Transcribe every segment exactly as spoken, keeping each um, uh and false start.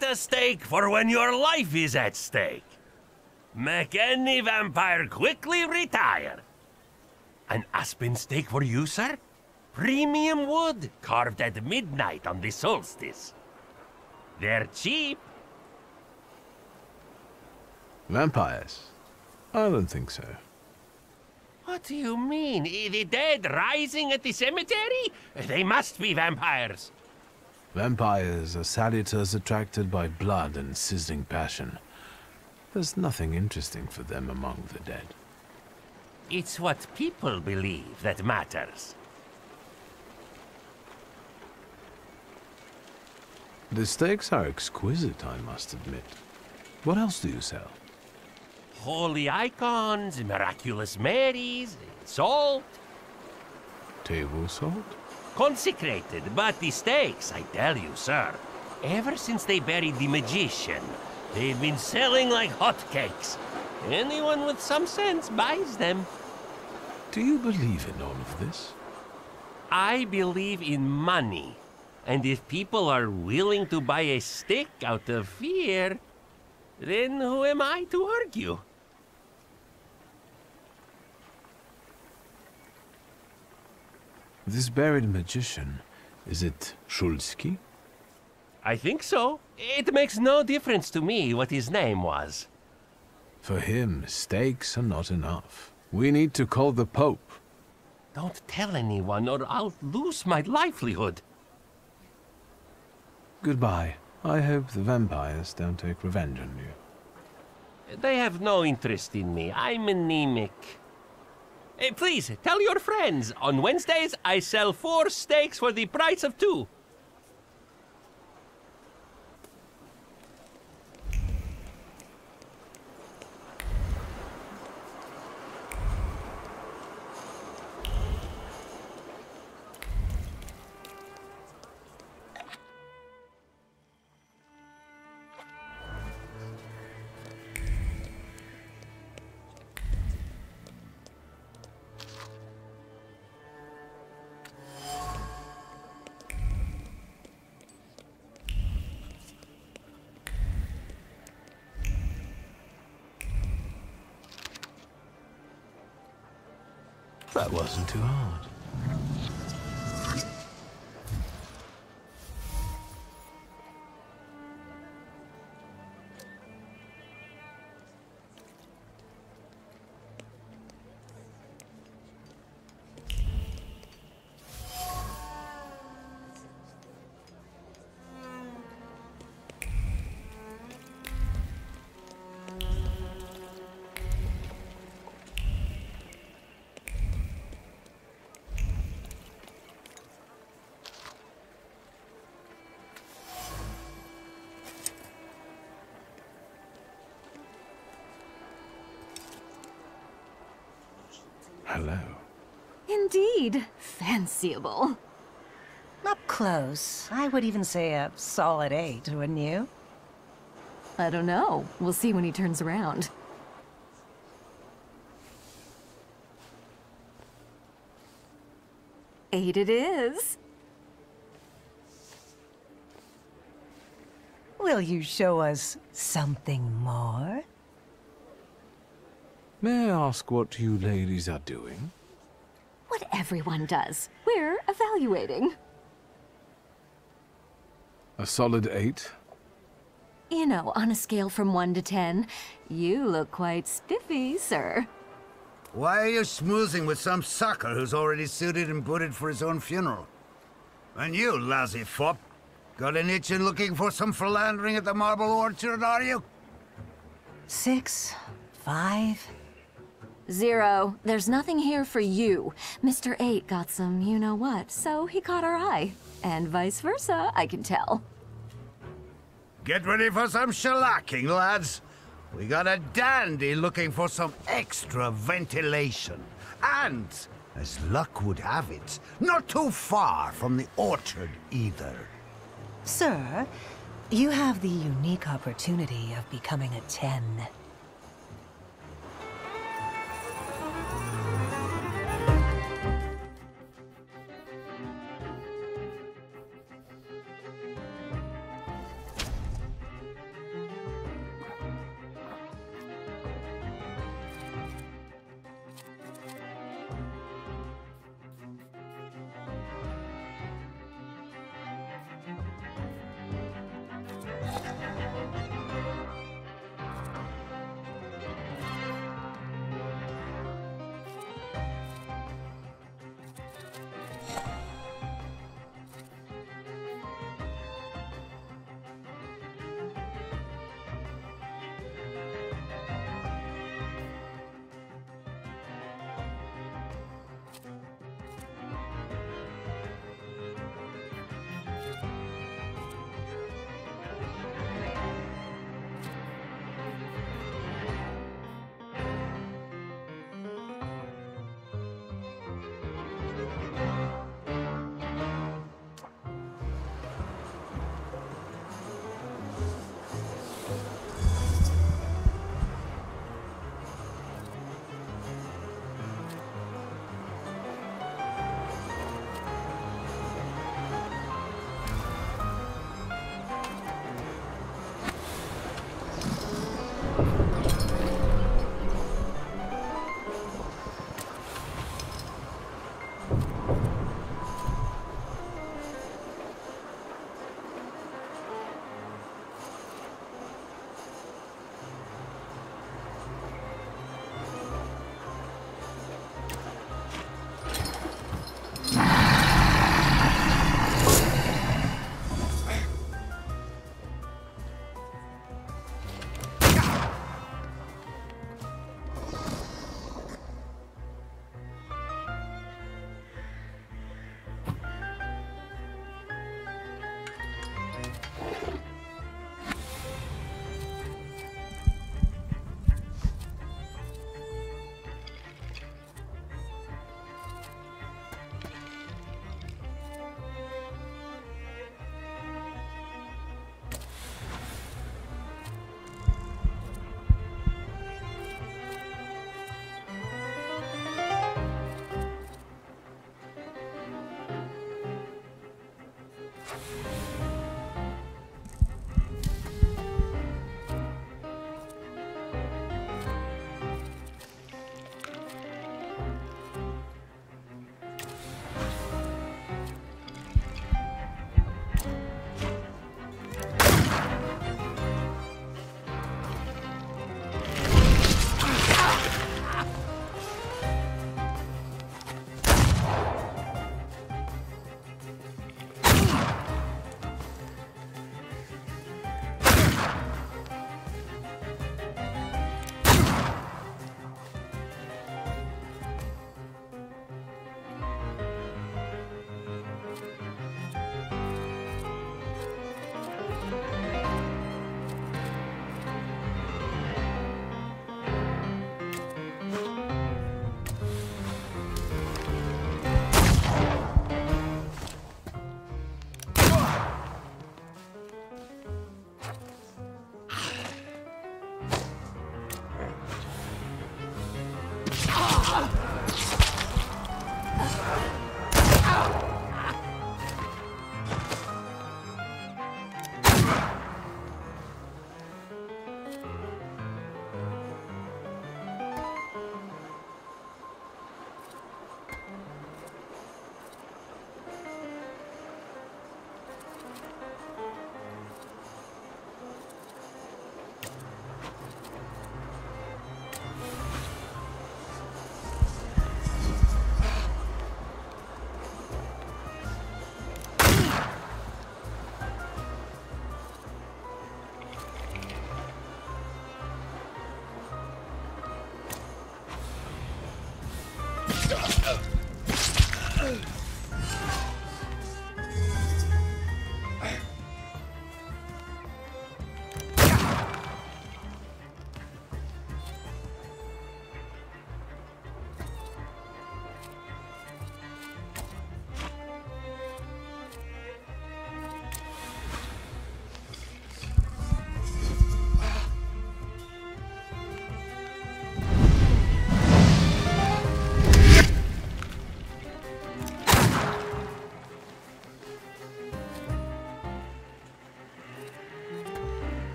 better stake for when your life is at stake. Make any vampire quickly retire. An aspen stake for you, sir? Premium wood, carved at midnight on the solstice. They're cheap. Vampires? I don't think so. What do you mean? The dead rising at the cemetery? They must be vampires. Vampires are salutors attracted by blood and sizzling passion. There's nothing interesting for them among the dead. It's what people believe that matters. The steaks are exquisite, I must admit. What else do you sell? Holy icons, miraculous Marys, salt. Table salt? Consecrated, but the steaks, I tell you, sir. Ever since they buried the magician, they've been selling like hotcakes. Anyone with some sense buys them. Do you believe in all of this? I believe in money. And if people are willing to buy a stick out of fear, then who am I to argue? This buried magician, is it Szulski? I think so. It makes no difference to me what his name was. For him, stakes are not enough. We need to call the Pope. Don't tell anyone or I'll lose my livelihood. Goodbye. I hope the vampires don't take revenge on you. They have no interest in me. I'm anemic. Hey, please, tell your friends. On Wednesdays, I sell four steaks for the price of two. That wasn't too hard. Hello. Indeed. Fanciable. Up close. I would even say a solid eight, wouldn't you? I don't know. We'll see when he turns around. Eight it is. Will you show us something more? May I ask what you ladies are doing? What everyone does. We're evaluating. A solid eight? You know, on a scale from one to ten, you look quite spiffy, sir. Why are you schmoozing with some sucker who's already suited and booted for his own funeral? And you, lousy fop, got an itch in looking for some philandering at the Marble Orchard, are you? Six, five... Zero. There's nothing here for you. Mister Eight got some you-know-what, so he caught our eye. And vice versa, I can tell. Get ready for some shellacking, lads. We got a dandy looking for some extra ventilation. And, as luck would have it, not too far from the orchard either. Sir, you have the unique opportunity of becoming a ten.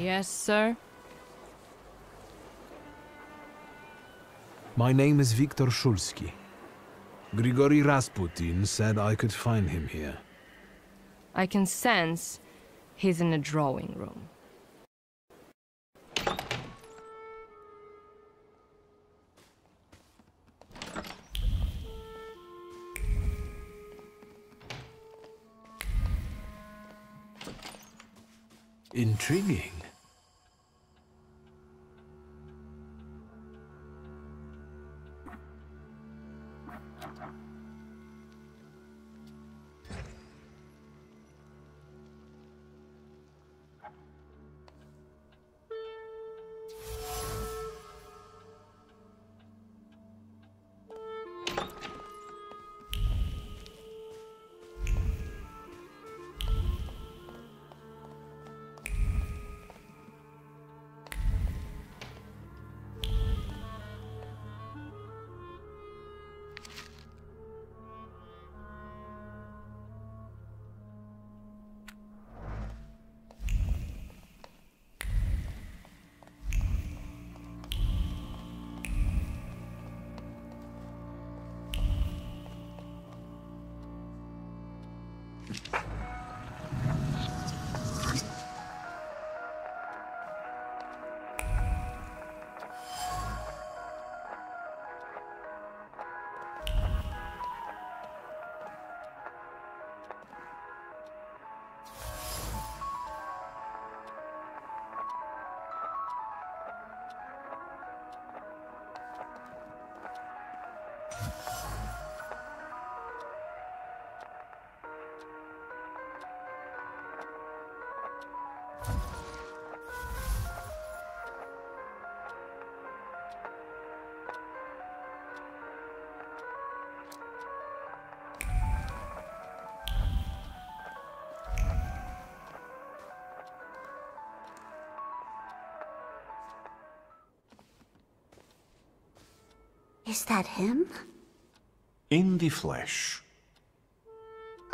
Yes, sir. My name is Wiktor Szulski. Grigori Rasputin said I could find him here. I can sense he's in a drawing room. Intriguing. Is that him? In the flesh.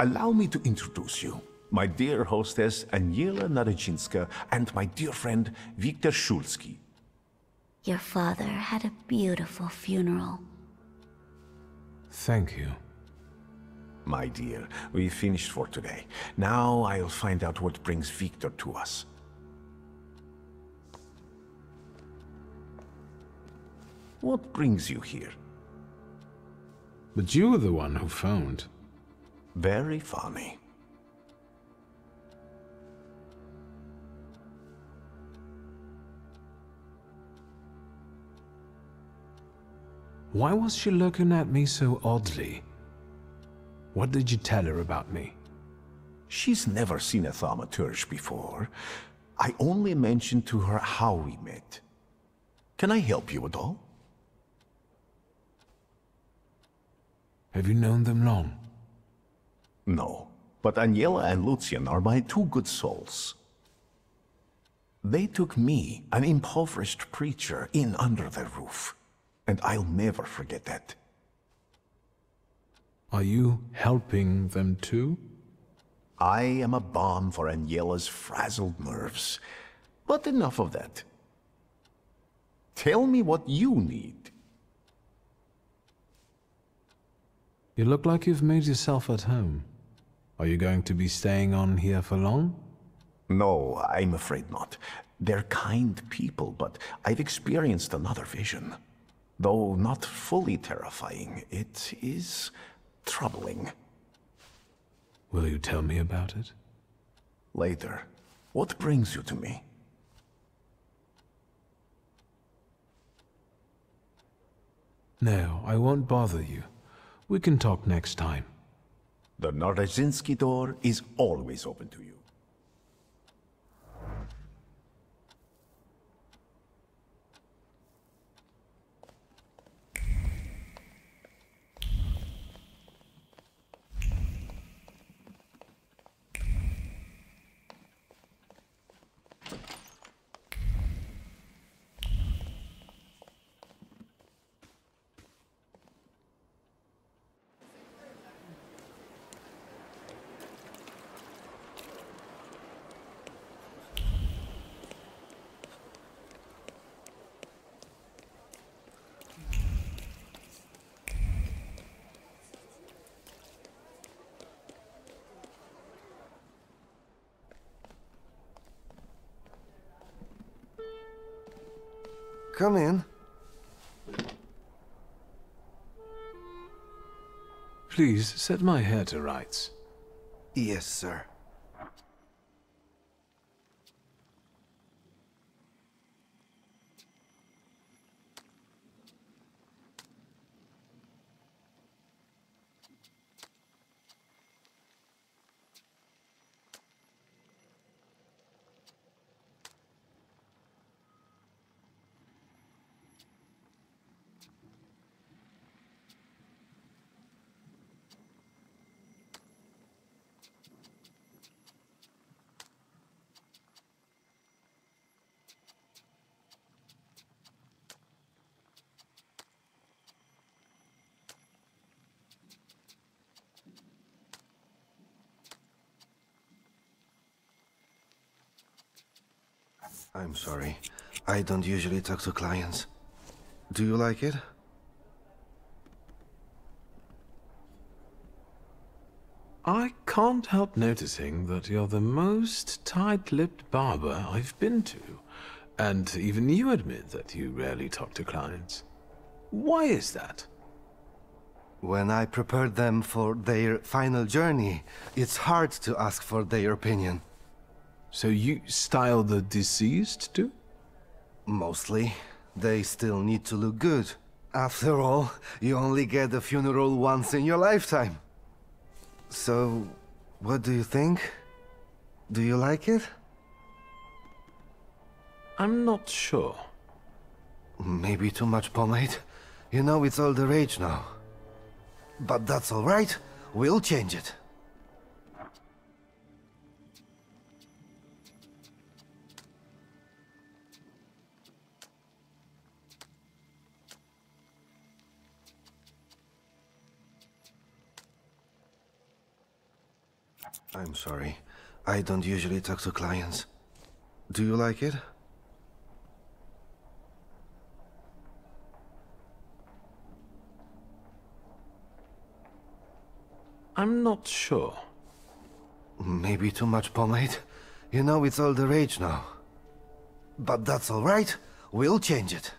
Allow me to introduce you, my dear hostess Aniela Nadarzyńska and my dear friend Wiktor Szulski. Your father had a beautiful funeral. Thank you. My dear, we finished for today. Now I'll find out what brings Wiktor to us. What brings you here? But you were the one who phoned. Very funny. Why was she looking at me so oddly? What did you tell her about me? She's never seen a thaumaturge before. I only mentioned to her how we met. Can I help you at all? Have you known them long? No, but Aniela and Lucian are my two good souls. They took me, an impoverished preacher, in under their roof. And I'll never forget that. Are you helping them too? I am a balm for Aniela's frazzled nerves. But enough of that. Tell me what you need. You look like you've made yourself at home. Are you going to be staying on here for long? No, I'm afraid not. They're kind people, but I've experienced another vision. Though not fully terrifying, it is troubling. Will you tell me about it? Later. What brings you to me? No, I won't bother you. We can talk next time. The Nadarzyński door is always open to you. Come in. Please, set my hair to rights. Yes, sir. I'm sorry. I don't usually talk to clients. Do you like it? I can't help noticing that you're the most tight-lipped barber I've been to. And even you admit that you rarely talk to clients. Why is that? When I prepared them for their final journey, it's hard to ask for their opinion. So you style the deceased too? Mostly. They still need to look good. After all, you only get a funeral once in your lifetime. So, what do you think? Do you like it? I'm not sure. Maybe too much pomade. You know, it's all the rage now. But that's all right. We'll change it. I'm sorry. I don't usually talk to clients. Do you like it? I'm not sure. Maybe too much pomade. You know, it's all the rage now. But that's all right. We'll change it.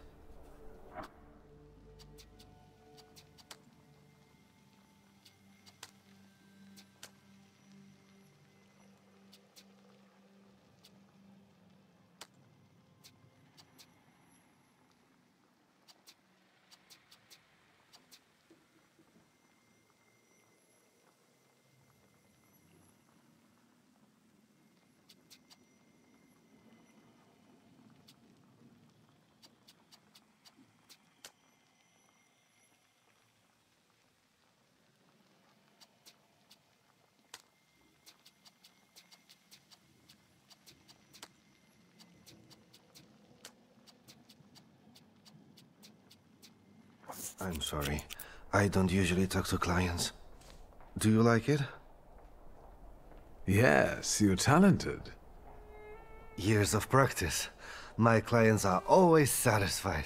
I'm sorry. I don't usually talk to clients. Do you like it? Yes, you're talented. Years of practice. My clients are always satisfied.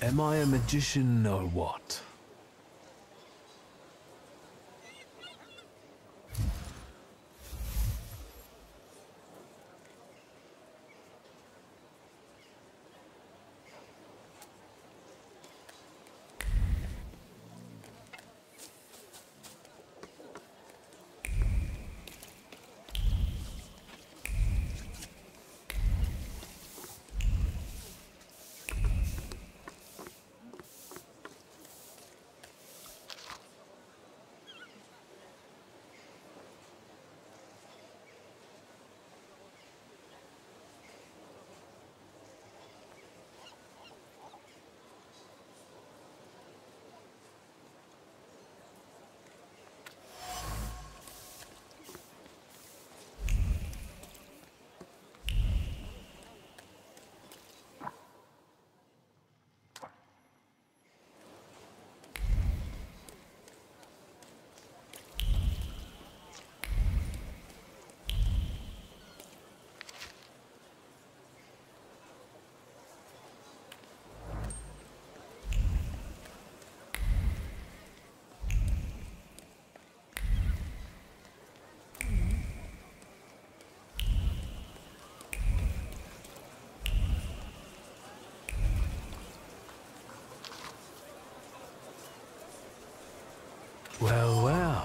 Am I a magician or what? Well, well.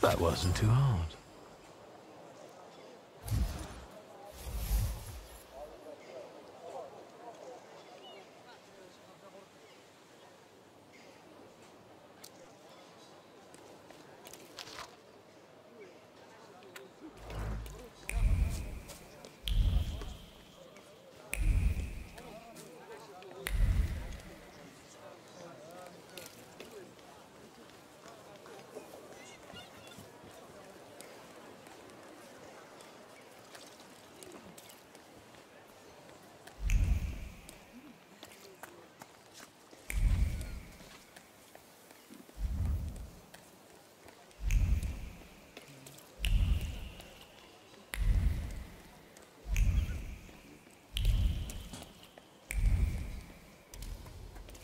That wasn't too hard.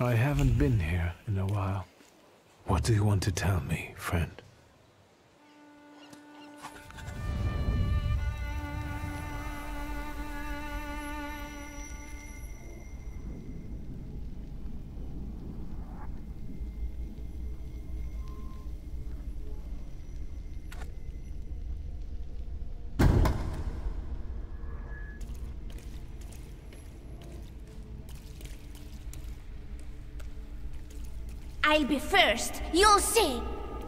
I haven't been here in a while. What do you want to tell me, friend? I'll be first. You'll see.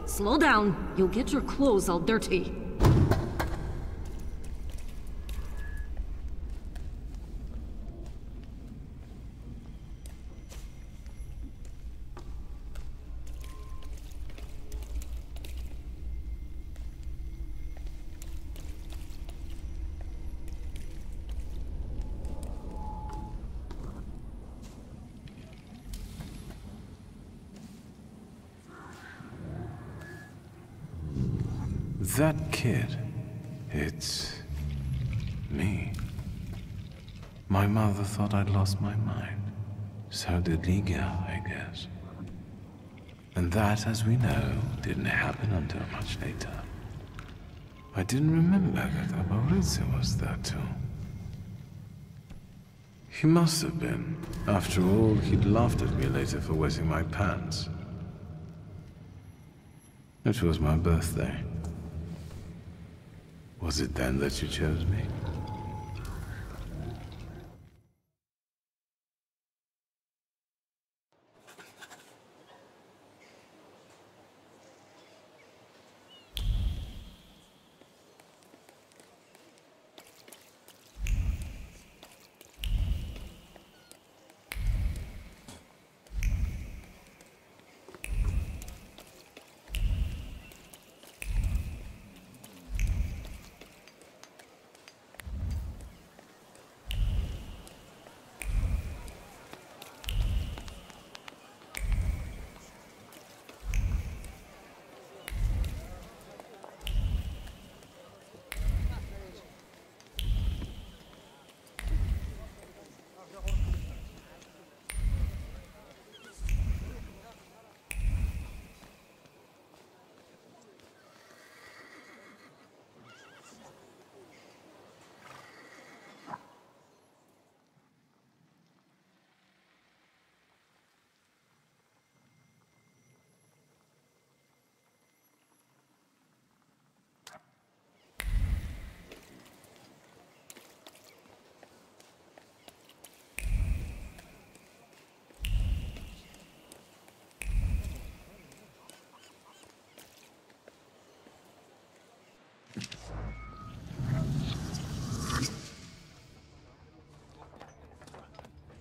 Slow down. You'll get your clothes all dirty. That kid, it's me. My mother thought I'd lost my mind. So did Liga, I guess. And that, as we know, didn't happen until much later. I didn't remember that Abaurycy was there too. He must have been. After all, he'd laughed at me later for wetting my pants. It was my birthday. Was it then that you chose me?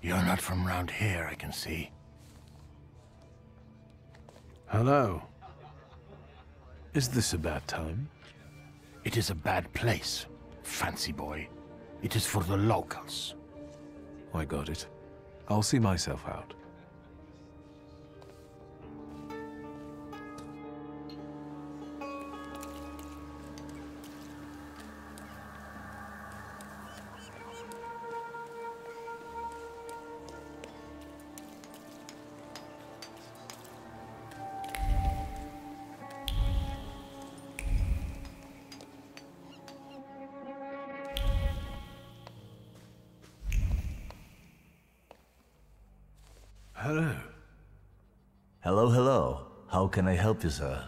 You're not from round here, I can see. Hello. Is this a bad time? It is a bad place, fancy boy. It is for the locals. I got it. I'll see myself out. Hello. Hello, hello. How can I help you, sir?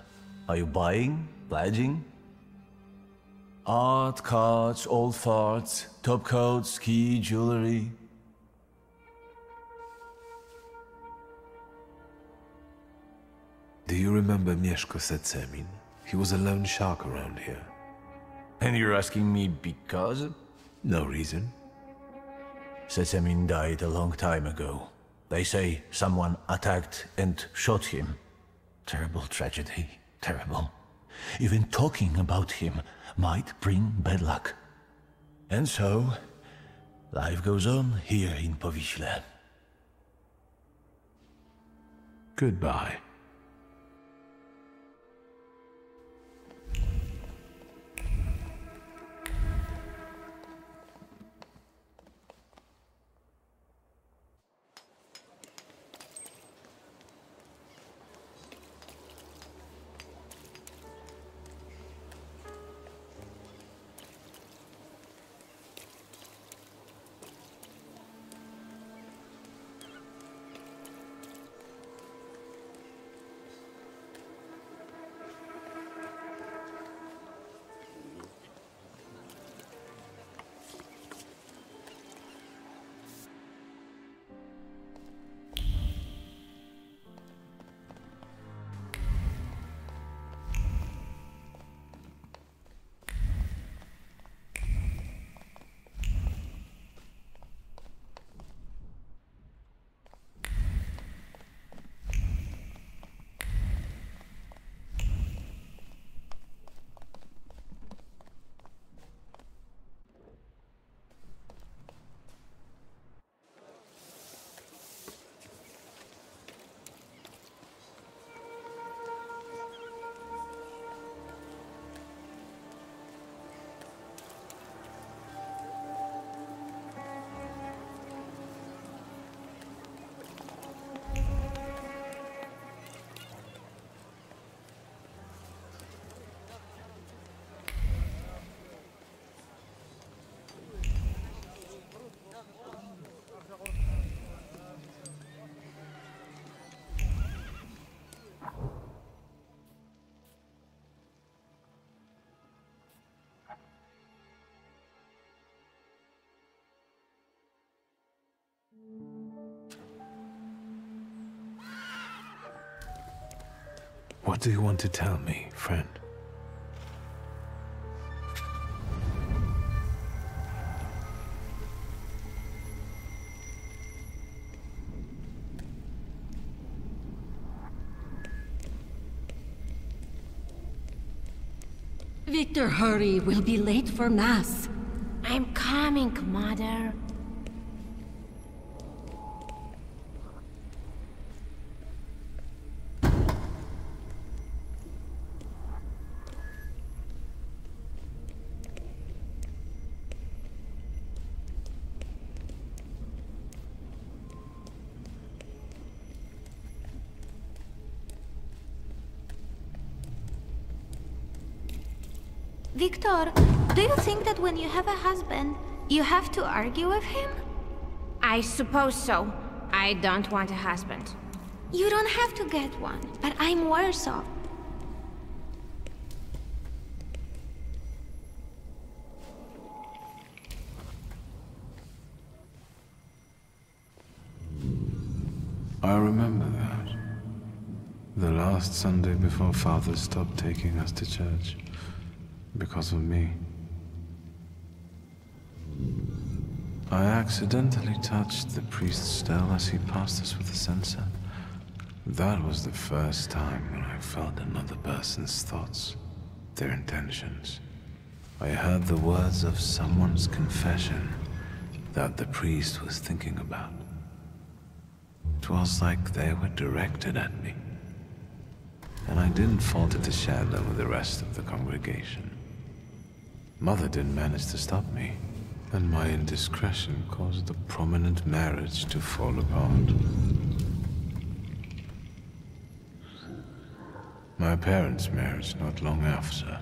Are you buying? Pledging? Art, cards, old farts, top coats, ski, jewelry. Do you remember Mieszko Sieciemin? He was a lone shark around here. And you're asking me because? No reason. Sieciemin died a long time ago. They say someone attacked and shot him. Terrible tragedy, terrible. Even talking about him might bring bad luck. And so, life goes on here in Powiśle. Goodbye. What do you want to tell me, friend? Victor, hurry. We'll be late for mass. I'm coming, Mother. Victor, do you think that when you have a husband, you have to argue with him? I suppose so. I don't want a husband. You don't have to get one, but I'm Warsaw. I remember that. The last Sunday before Father stopped taking us to church. Because of me. I accidentally touched the priest's stele as he passed us with a censer. That was the first time when I felt another person's thoughts, their intentions. I heard the words of someone's confession that the priest was thinking about. It was like they were directed at me. And I didn't falter to share them with the rest of the congregation. Mother didn't manage to stop me, and my indiscretion caused the prominent marriage to fall apart. My parents' marriage not long after.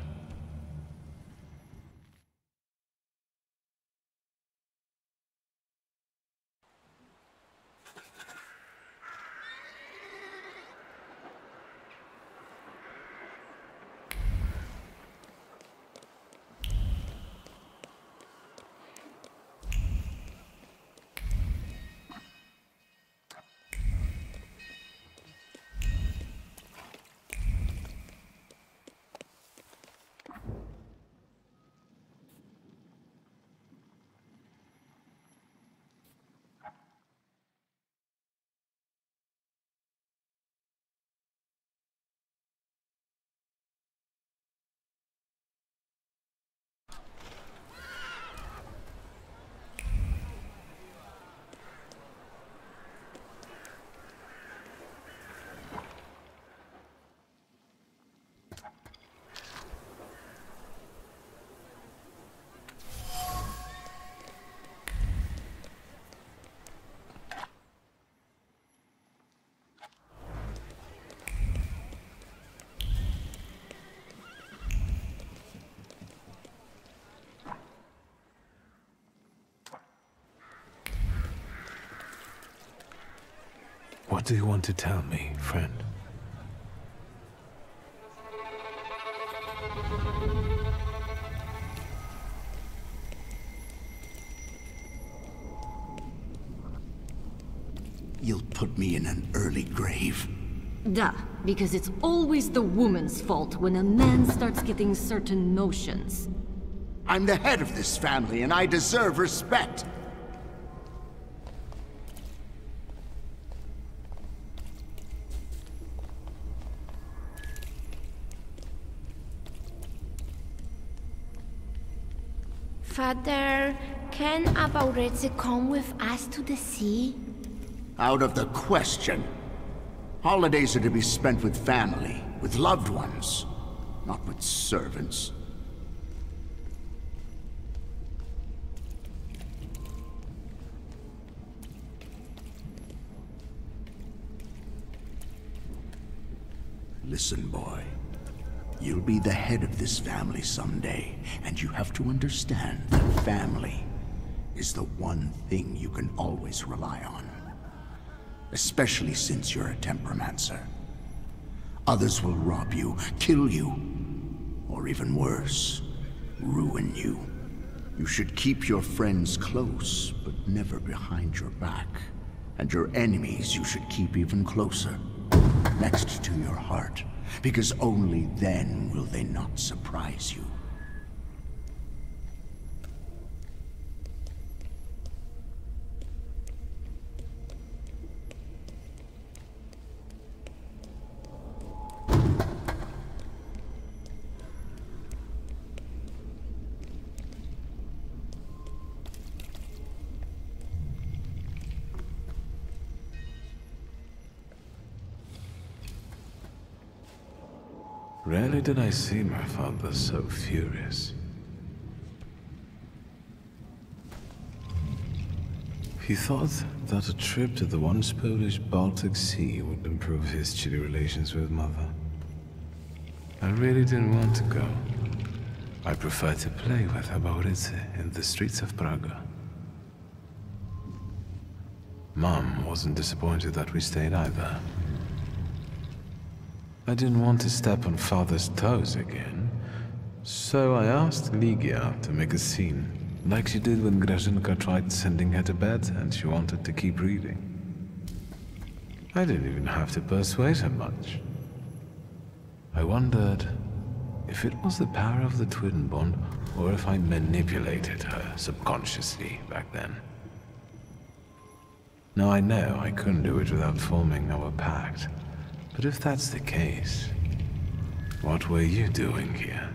What do you want to tell me, friend? You'll put me in an early grave. Duh, because it's always the woman's fault when a man starts getting certain notions. I'm the head of this family, and I deserve respect. Father, can Abaurycy come with us to the sea? Out of the question. Holidays are to be spent with family, with loved ones, not with servants. Listen, boy. You'll be the head of this family someday, and you have to understand that family is the one thing you can always rely on. Especially since you're a temperamancer. Others will rob you, kill you, or even worse, ruin you. You should keep your friends close, but never behind your back. And your enemies you should keep even closer. next to your heart, because only then will they not surprise you. Rarely did I see my father so furious. He thought that a trip to the once Polish Baltic Sea would improve his chilly relations with Mother. I really didn't want to go. I preferred to play with Abaurycy in the streets of Praga. Mom wasn't disappointed that we stayed either. I didn't want to step on Father's toes again, so I asked Ligia to make a scene, like she did when Grazhenka tried sending her to bed and she wanted to keep reading. I didn't even have to persuade her much. I wondered if it was the power of the twin bond or if I manipulated her subconsciously back then. Now I know I couldn't do it without forming our pact. But if that's the case, what were you doing here?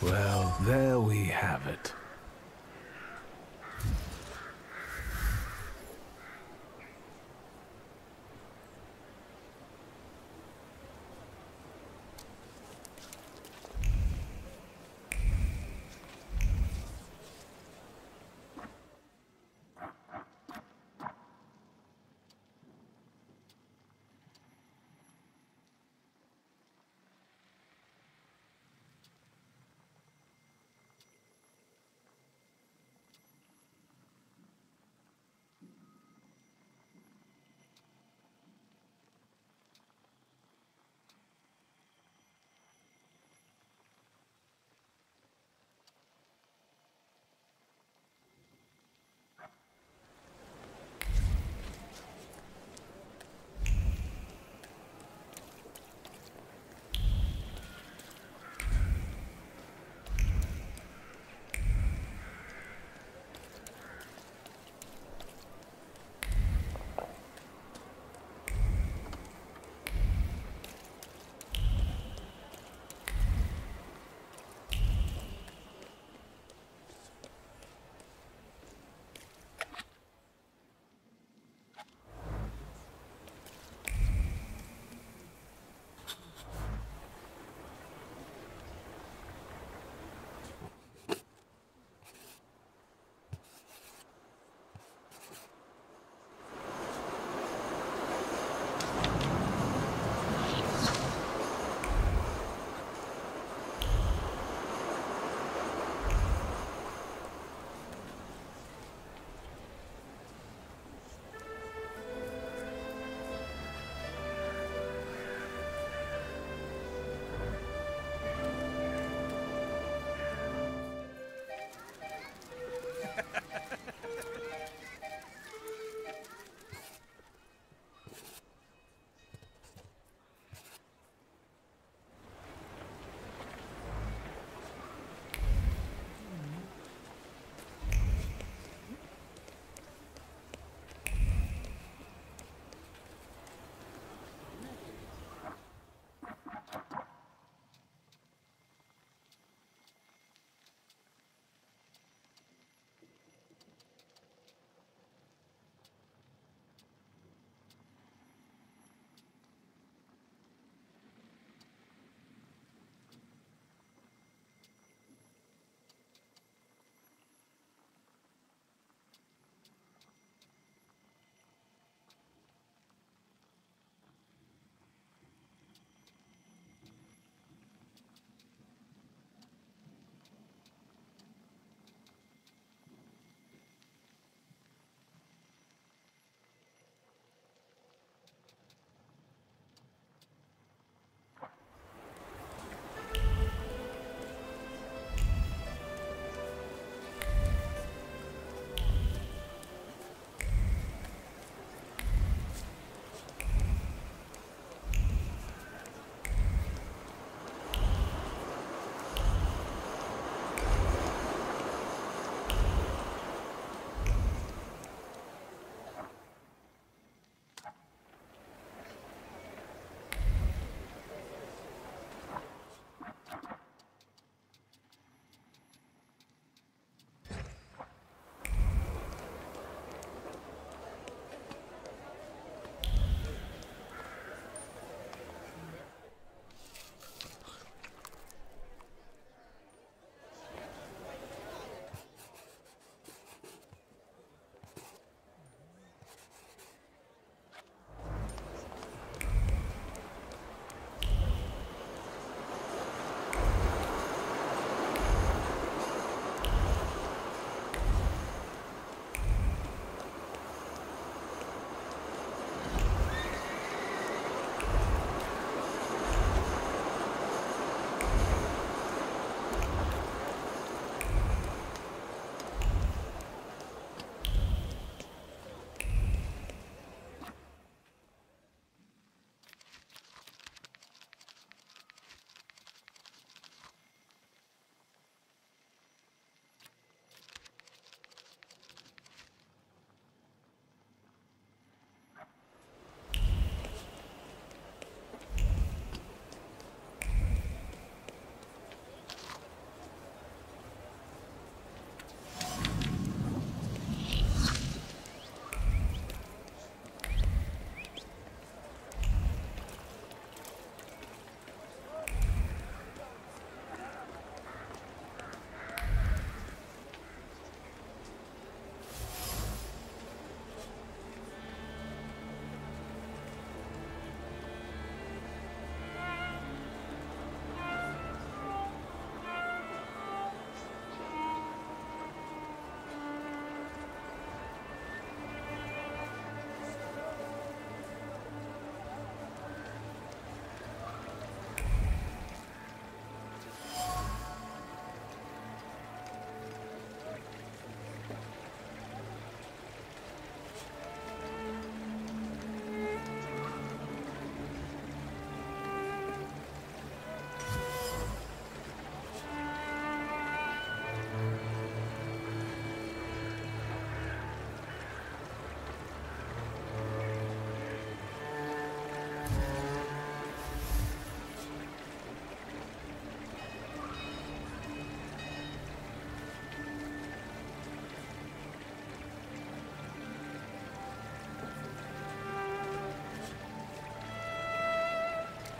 Well, there we have it.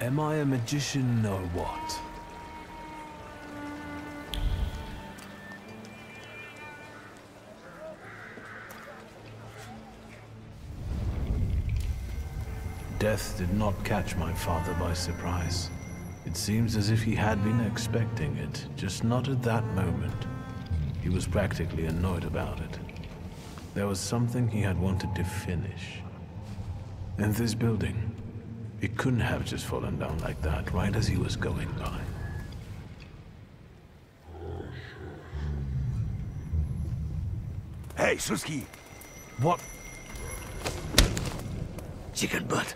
Am I a magician or what? Death did not catch my father by surprise. It seems as if he had been expecting it, just not at that moment. He was practically annoyed about it. There was something he had wanted to finish. And this building, it couldn't have just fallen down like that, right as he was going by. Hey, Szulski! What? Chicken butt.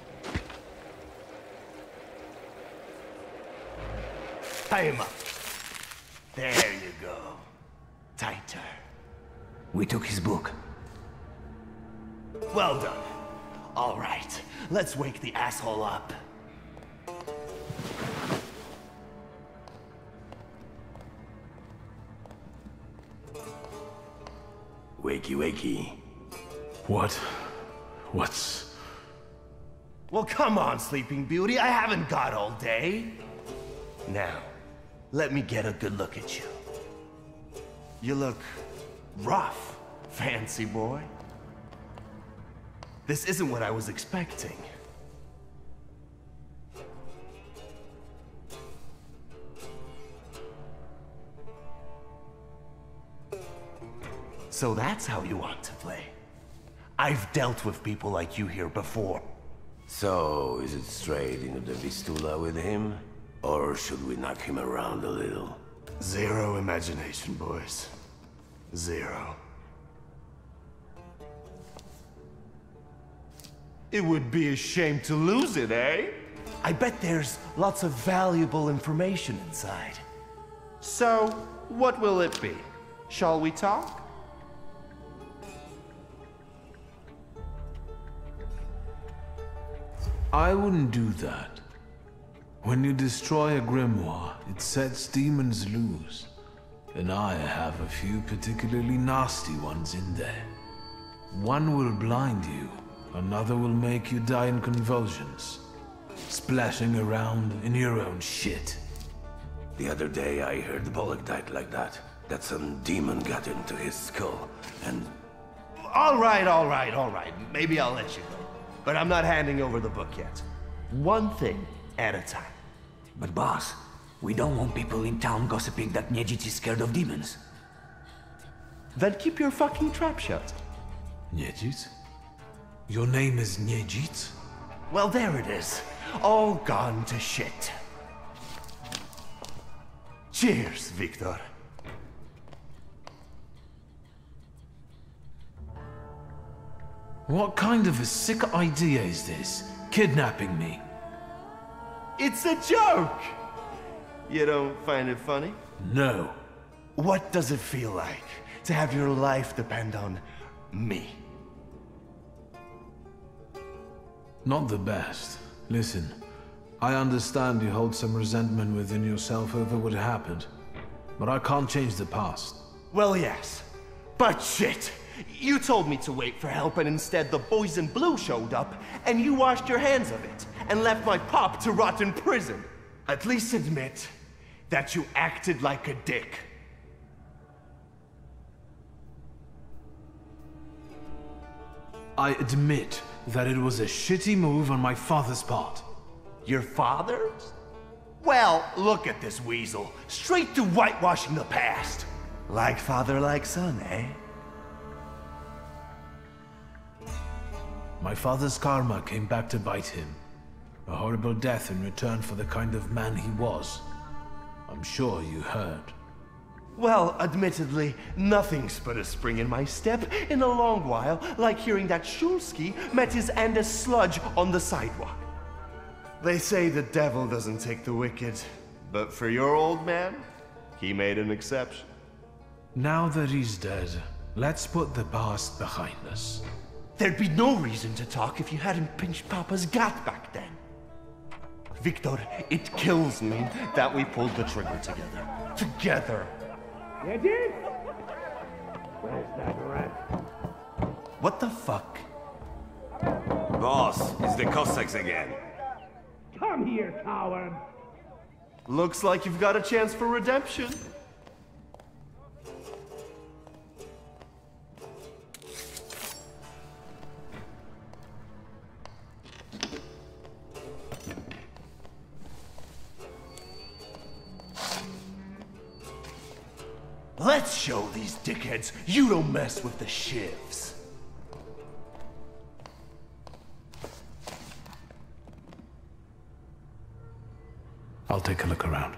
Tie him up. There you go. Tighter. We took his book. Well done. All right. Let's wake the asshole up. Wakey, wakey. What? What's... Well, come on, Sleeping Beauty. I haven't got all day. Now, let me get a good look at you. You look rough, fancy boy. This isn't what I was expecting. So that's how you want to play. I've dealt with people like you here before. So, is it straight into the Vistula with him? Or should we knock him around a little? Zero imagination, boys. Zero. It would be a shame to lose it, eh? I bet there's lots of valuable information inside. So, what will it be? Shall we talk? I wouldn't do that. When you destroy a grimoire, it sets demons loose. And I have a few particularly nasty ones in there. One will blind you, another will make you die in convulsions, splashing around in your own shit. The other day I heard Bolek died like that, that some demon got into his skull, and... All right, all right, all right, maybe I'll let you go. But I'm not handing over the book yet. One thing at a time. But boss, we don't want people in town gossiping that Niedzic is scared of demons. Then keep your fucking trap shut. Niedzic? Your name is Niedzic? Well, there it is. All gone to shit. Cheers, Victor. What kind of a sick idea is this? Kidnapping me? It's a joke! You don't find it funny? No. What does it feel like to have your life depend on me? Not the best. Listen, I understand you hold some resentment within yourself over what happened, but I can't change the past. Well, yes. But shit! You told me to wait for help, and instead the boys in blue showed up, and you washed your hands of it. And left my pop to rot in prison. At least admit that you acted like a dick. I admit that it was a shitty move on my father's part. Your father's? Well, look at this weasel. Straight to whitewashing the past. Like father, like son, eh? My father's karma came back to bite him. A horrible death in return for the kind of man he was. I'm sure you heard. Well, admittedly, nothing's but a spring in my step in a long while, like hearing that Szulski met his end as sludge on the sidewalk. They say the devil doesn't take the wicked, but for your old man, he made an exception. Now that he's dead, let's put the past behind us. There'd be no reason to talk if you hadn't pinched Papa's gut back then. Victor, it kills me that we pulled the trigger together. Together! Niedzic? Where's that rat? What the fuck? Boss, it's the Cossacks again. Come here, coward! Looks like you've got a chance for redemption. Let's show these dickheads you don't mess with the shivs. I'll take a look around.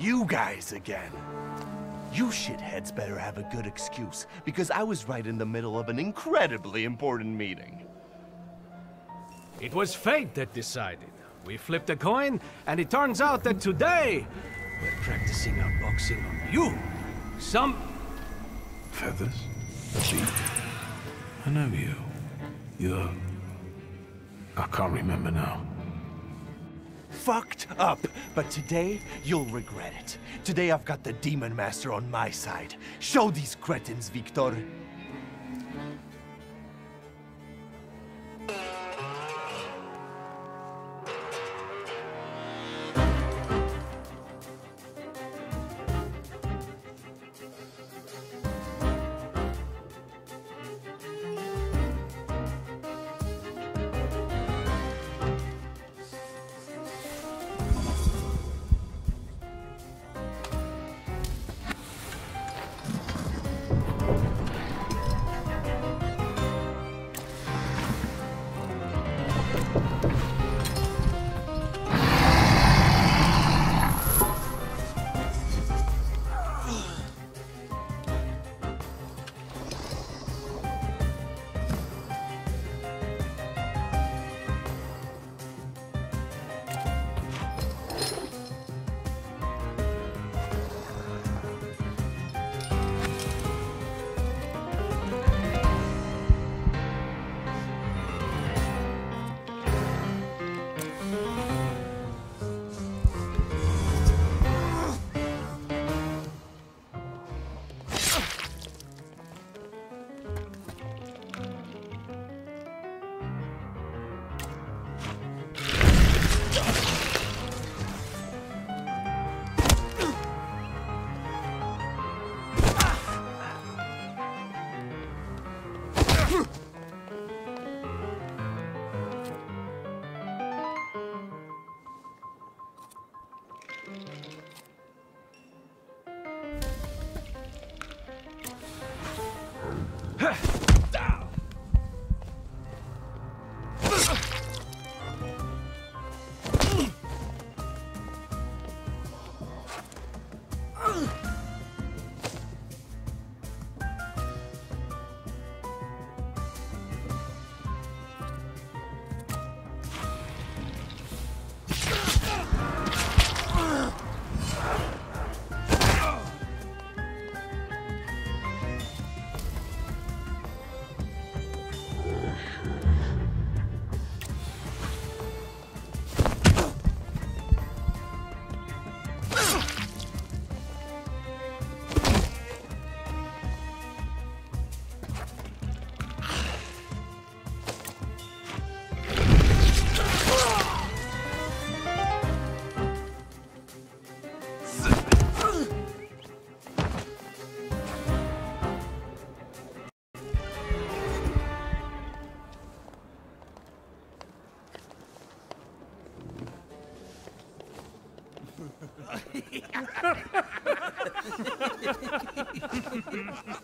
You guys again. You shitheads better have a good excuse, because I was right in the middle of an incredibly important meeting. It was fate that decided. We flipped a coin, and it turns out that today we're practicing our boxing on you. Some... feathers? Feet? I know you. You're... I can't remember now. Fucked up, but today you'll regret it. Today I've got the Demon Master on my side. Show these cretins, Wiktor.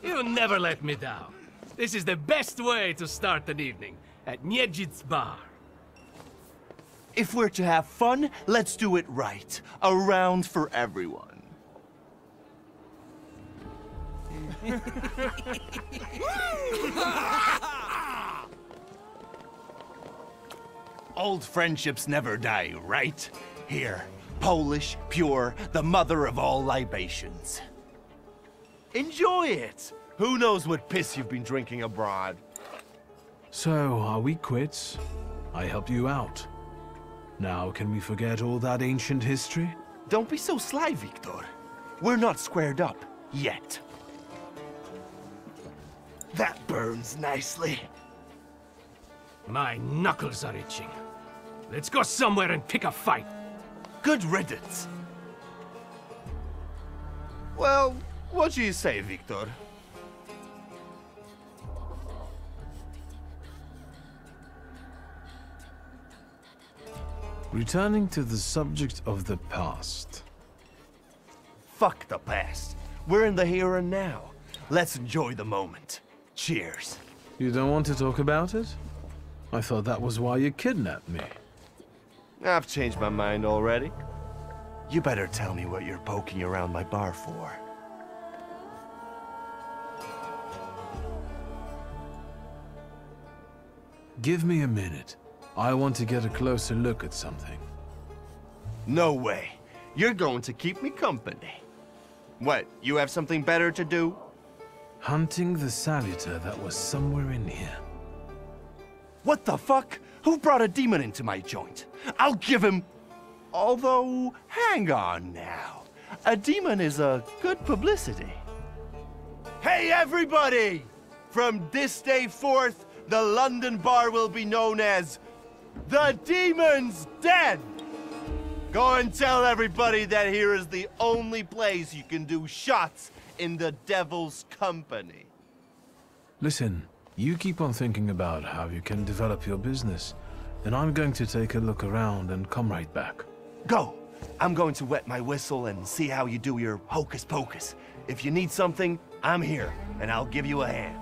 You never let me down. This is the best way to start an evening, at Niedzic's bar. If we're to have fun, let's do it right. A round for everyone. Old friendships never die, right? Here, Polish, pure, the mother of all libations. Enjoy it! Who knows what piss you've been drinking abroad? So, are we quits? I helped you out. Now, can we forget all that ancient history? Don't be so sly, Wiktor. We're not squared up yet. That burns nicely. My knuckles are itching. Let's go somewhere and pick a fight. Good riddance. Well, what do you say, Wiktor? Returning to the subject of the past. Fuck the past. We're in the here and now. Let's enjoy the moment. Cheers. You don't want to talk about it? I thought that was why you kidnapped me. I've changed my mind already. You better tell me what you're poking around my bar for. Give me a minute. I want to get a closer look at something. No way. You're going to keep me company. What, you have something better to do? Hunting the salutator that was somewhere in here. What the fuck? Who brought a demon into my joint? I'll give him... Although, hang on now. A demon is a good publicity. Hey everybody! From this day forth, the London bar will be known as The Demon's Den! Go and tell everybody that here is the only place you can do shots in the devil's company. Listen, you keep on thinking about how you can develop your business, and I'm going to take a look around and come right back. Go! I'm going to wet my whistle and see how you do your hocus pocus. If you need something, I'm here, and I'll give you a hand.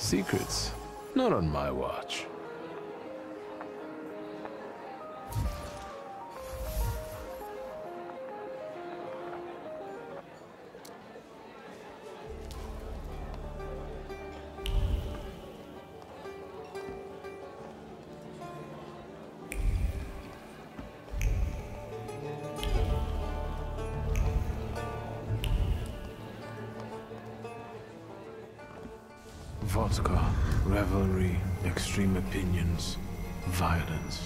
Secrets. Not on my watch. Revelry, extreme opinions, violence.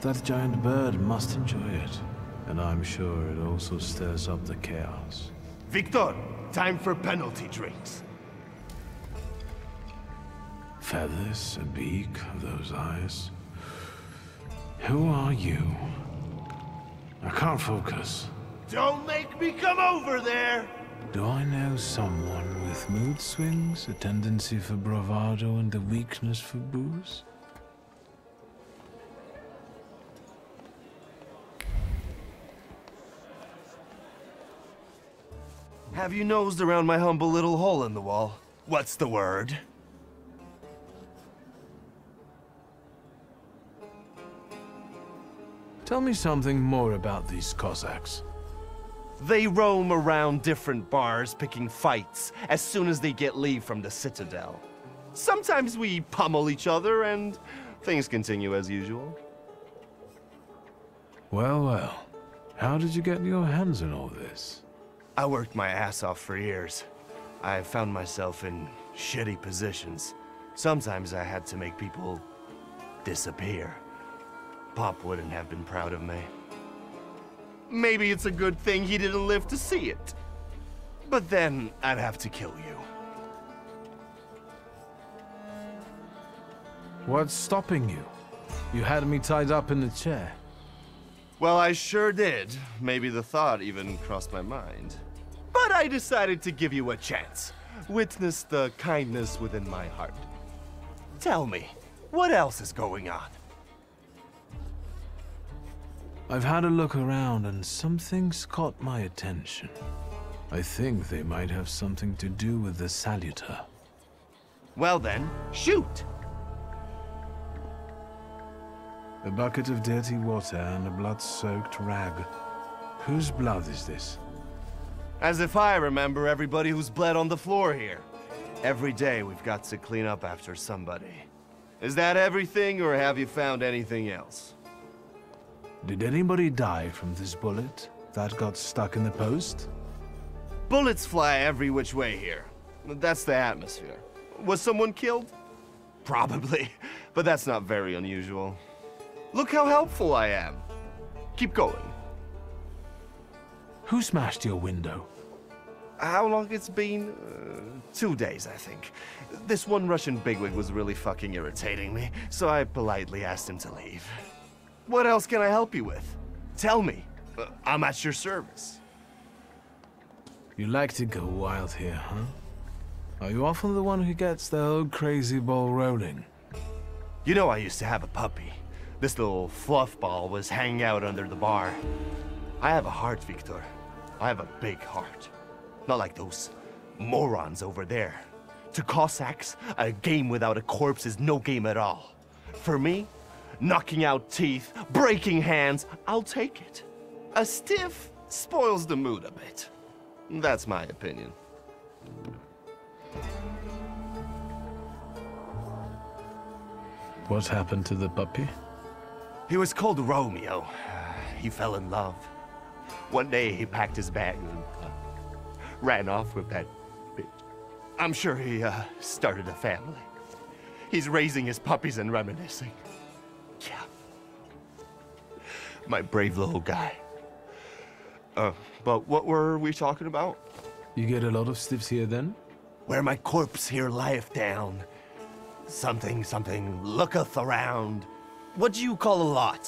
That giant bird must enjoy it, and I'm sure it also stirs up the chaos. Wiktor, time for penalty drinks. Feathers, a beak, those eyes. Who are you? I can't focus. Don't make me come over there! Do I know someone with mood swings, a tendency for bravado, and a weakness for booze? Have you nosed around my humble little hole in the wall? What's the word? Tell me something more about these Cossacks. They roam around different bars picking fights as soon as they get leave from the citadel. Sometimes we pummel each other and things continue as usual. Well, well. How did you get your hands on all this? I worked my ass off for years. I found myself in shitty positions. Sometimes I had to make people disappear. Pop wouldn't have been proud of me. Maybe it's a good thing he didn't live to see it. But then I'd have to kill you. What's stopping you? You had me tied up in the chair. Well, I sure did. Maybe the thought even crossed my mind. But I decided to give you a chance. Witness the kindness within my heart. Tell me, what else is going on? I've had a look around and something's caught my attention. I think they might have something to do with the salutator. Well then, shoot! A bucket of dirty water and a blood-soaked rag. Whose blood is this? As if I remember everybody who's bled on the floor here. Every day we've got to clean up after somebody. Is that everything, or have you found anything else? Did anybody die from this bullet that got stuck in the post? Bullets fly every which way here. That's the atmosphere. Was someone killed? Probably, but that's not very unusual. Look how helpful I am. Keep going. Who smashed your window? How long it's been? Uh, two days, I think. This one Russian bigwig was really fucking irritating me, so I politely asked him to leave. What else can I help you with? Tell me. Uh, I'm at your service. You like to go wild here, huh? Are you often the one who gets the old crazy ball rolling? You know I used to have a puppy. This little fluff ball was hanging out under the bar. I have a heart, Victor. I have a big heart. Not like those morons over there. To Cossacks, a game without a corpse is no game at all. For me, knocking out teeth, breaking hands, I'll take it. A stiff spoils the mood a bit. That's my opinion. What happened to the puppy? He was called Romeo. He fell in love. One day he packed his bags and uh, ran off with that bitch. I'm sure he uh, started a family. He's raising his puppies and reminiscing. Yeah. My brave little guy. Uh, but what were we talking about? You get a lot of stiffs here then? Where my corpse here lieth down. Something, something looketh around. What do you call a lot?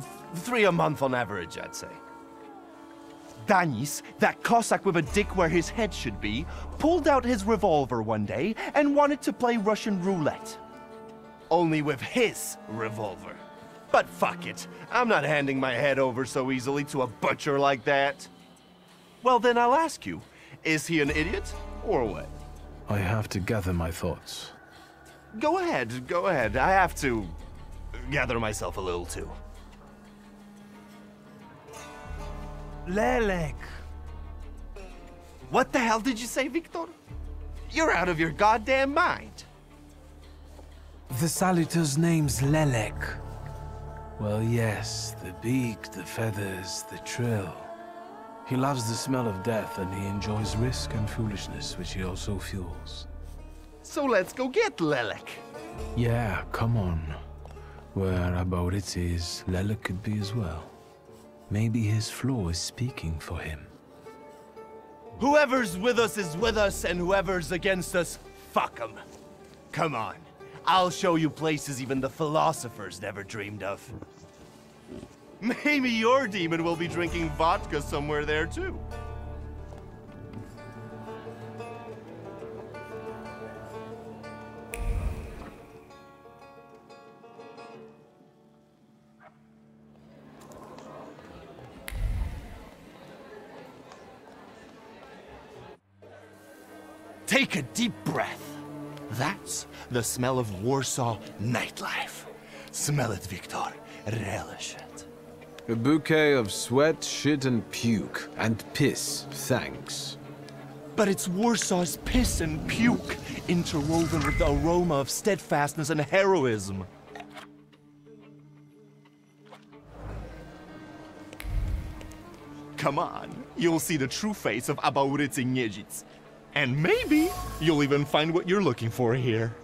Th three a month on average, I'd say. Danis, that Cossack with a dick where his head should be, pulled out his revolver one day and wanted to play Russian roulette. Only with his revolver. But fuck it. I'm not handing my head over so easily to a butcher like that. Well, then I'll ask you, is he an idiot or what? I have to gather my thoughts. Go ahead, go ahead. I have to gather myself a little too. Lelek. What the hell did you say, Victor? You're out of your goddamn mind. The salutor's name's Lelek. Well, yes, the beak, the feathers, the trill. He loves the smell of death, and he enjoys risk and foolishness, which he also fuels. So let's go get Lelek. Yeah, come on. Where Abaurycy is, Lelek could be as well. Maybe his floor is speaking for him. Whoever's with us is with us, and whoever's against us, fuck 'em. Come on. I'll show you places even the philosophers never dreamed of. Maybe your demon will be drinking vodka somewhere there, too. Take a deep breath. That's the smell of Warsaw nightlife. Smell it, Wiktor. Relish it. A bouquet of sweat, shit, and puke. And piss, thanks. But it's Warsaw's piss and puke, interwoven with the aroma of steadfastness and heroism. Come on, you'll see the true face of Abaurycy Niedzic. And maybe you'll even find what you're looking for here.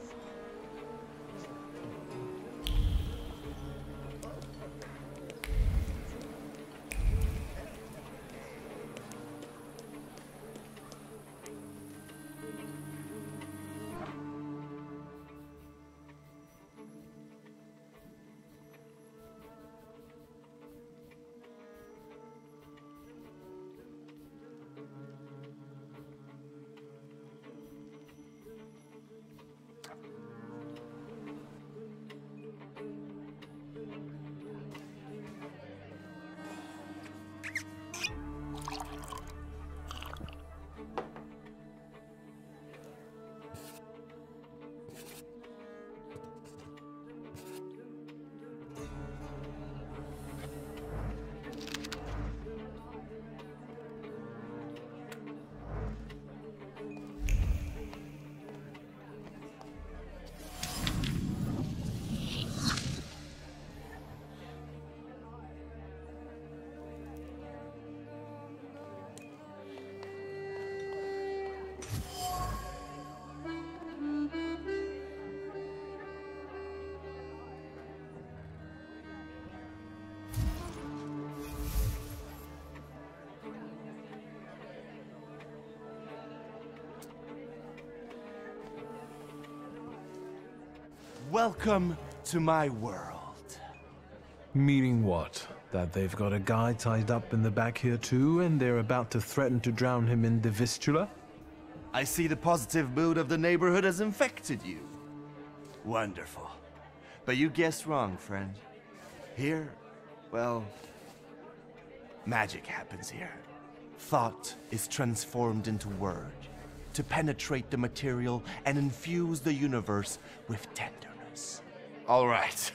Welcome to my world. Meaning what? That they've got a guy tied up in the back here too, and they're about to threaten to drown him in the Vistula? I see the positive mood of the neighborhood has infected you. Wonderful. But you guessed wrong, friend. Here, well, magic happens here. Thought is transformed into word, to penetrate the material and infuse the universe with tenderness. All right,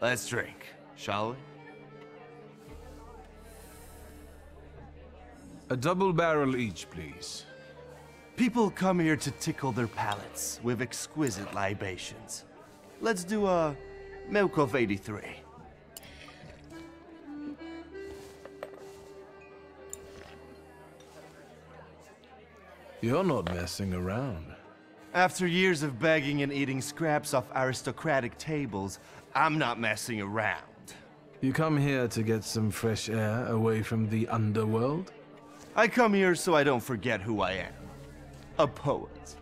let's drink, shall we? A double barrel each, please. People come here to tickle their palates with exquisite libations. Let's do a Melkov eighty-three. You're not messing around. After years of begging and eating scraps off aristocratic tables, I'm not messing around. You come here to get some fresh air away from the underworld? I come here so I don't forget who I am. A poet.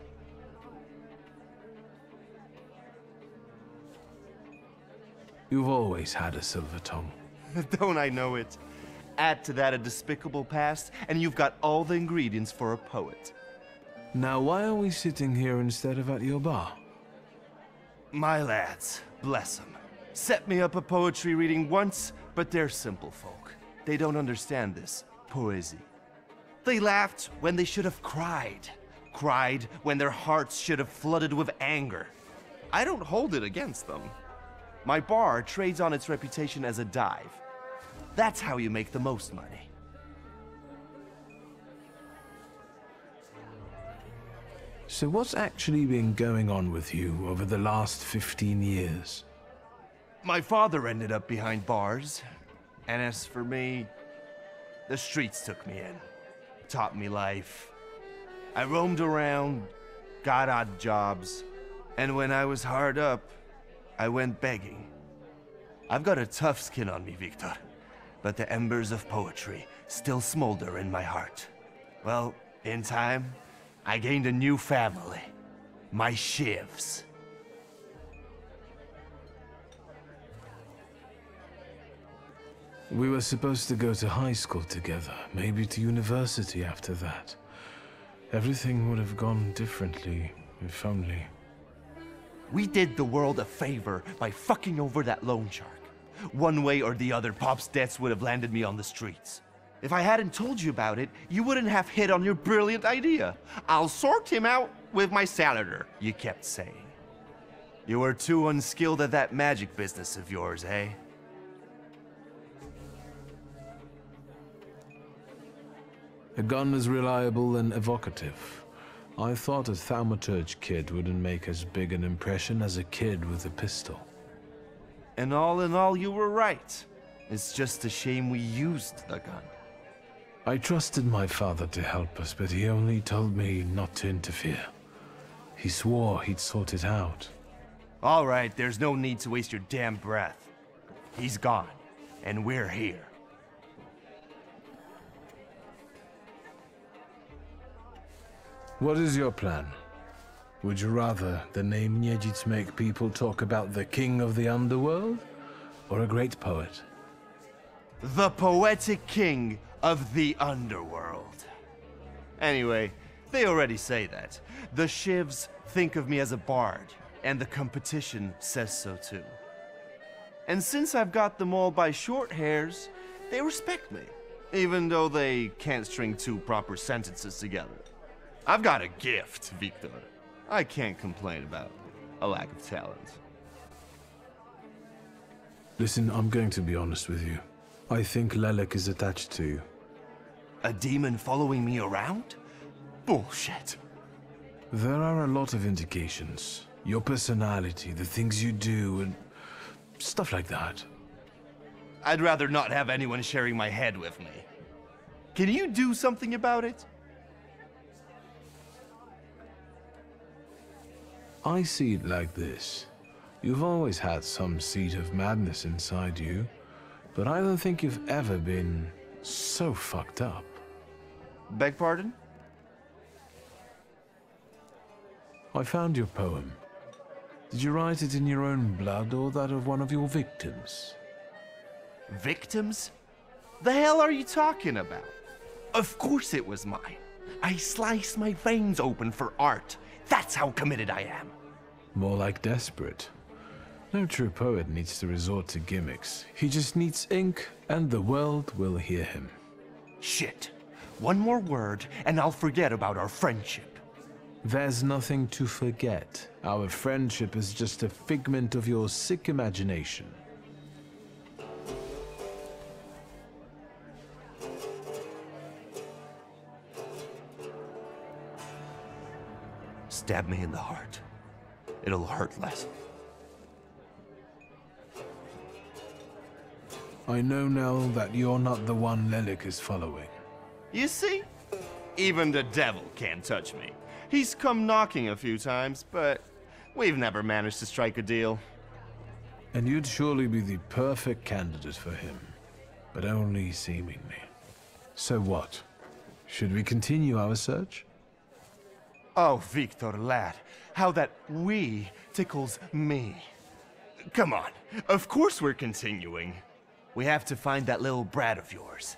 You've always had a silver tongue. Don't I know it? Add to that a despicable past, and you've got all the ingredients for a poet. Now, why are we sitting here instead of at your bar? My lads, bless them, set me up a poetry reading once, but they're simple folk. They don't understand this poesy. They laughed when they should have cried. Cried when their hearts should have flooded with anger. I don't hold it against them. My bar trades on its reputation as a dive. That's how you make the most money. So what's actually been going on with you over the last fifteen years? My father ended up behind bars, and as for me, the streets took me in, taught me life. I roamed around, got odd jobs, and when I was hard up, I went begging. I've got a tough skin on me, Wiktor, but the embers of poetry still smolder in my heart. Well, in time, I gained a new family, my shivs. We were supposed to go to high school together, maybe to university after that. Everything would have gone differently, if only. We did the world a favor by fucking over that loan shark. One way or the other, Pop's debts would have landed me on the streets. If I hadn't told you about it, you wouldn't have hit on your brilliant idea. I'll sort him out with my salutator, you kept saying. You were too unskilled at that magic business of yours, eh? A gun is reliable and evocative. I thought a thaumaturge kid wouldn't make as big an impression as a kid with a pistol. And all in all, you were right. It's just a shame we used the gun. I trusted my father to help us, but he only told me not to interfere. He swore he'd sort it out. All right, there's no need to waste your damn breath. He's gone, and we're here. What is your plan? Would you rather the name Niedzic make people talk about the king of the underworld, or a great poet? The poetic king of the underworld. Anyway, they already say that. The shivs think of me as a bard, and the competition says so too. And since I've got them all by short hairs, they respect me, even though they can't string two proper sentences together. I've got a gift, Victor. I can't complain about a lack of talent. Listen, I'm going to be honest with you. I think Lelek is attached to you. A demon following me around? Bullshit. There are a lot of indications. Your personality, the things you do, and stuff like that. I'd rather not have anyone sharing my head with me. Can you do something about it? I see it like this. You've always had some seed of madness inside you, but I don't think you've ever been so fucked up. Beg pardon? I found your poem. Did you write it in your own blood or that of one of your victims? Victims? The hell are you talking about? Of course it was mine. I sliced my veins open for art. That's how committed I am. More like desperate. No true poet needs to resort to gimmicks. He just needs ink, and the world will hear him. Shit. One more word, and I'll forget about our friendship. There's nothing to forget. Our friendship is just a figment of your sick imagination. Stab me in the heart. It'll hurt less. I know now that you're not the one Lelek is following. You see? Even the devil can't touch me. He's come knocking a few times, but we've never managed to strike a deal. And you'd surely be the perfect candidate for him, but only seemingly. So what? Should we continue our search? Oh, Victor, lad, how that "we" tickles me. Come on, of course we're continuing. We have to find that little brat of yours.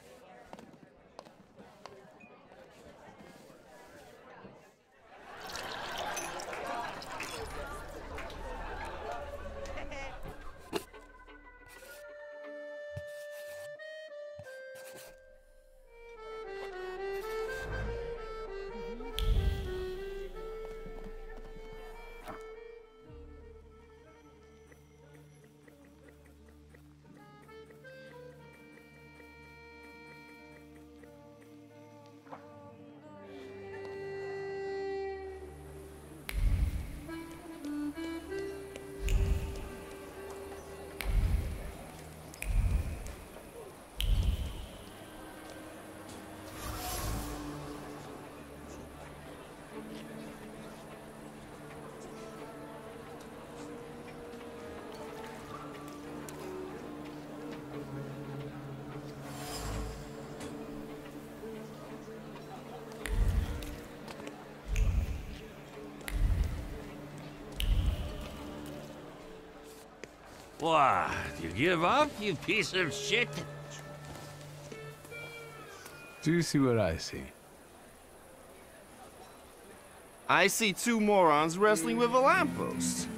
What? You give up, you piece of shit? Do you see what I see? I see two morons wrestling with a lamppost.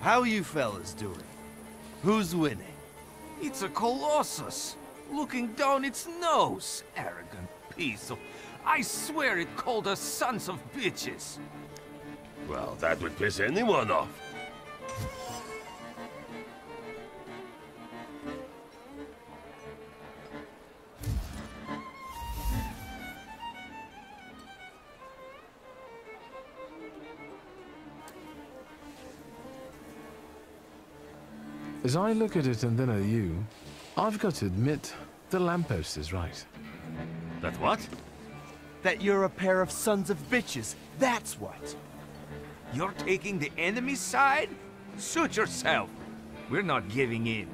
How you fellas doing? Who's winning? It's a colossus, looking down its nose. Arrogant piece of... I swear it called us sons of bitches. Well, that would piss anyone off. As I look at it and then at you, I've got to admit, the lamppost is right. That what? That you're a pair of sons of bitches, that's what. You're taking the enemy's side? Suit yourself. We're not giving in.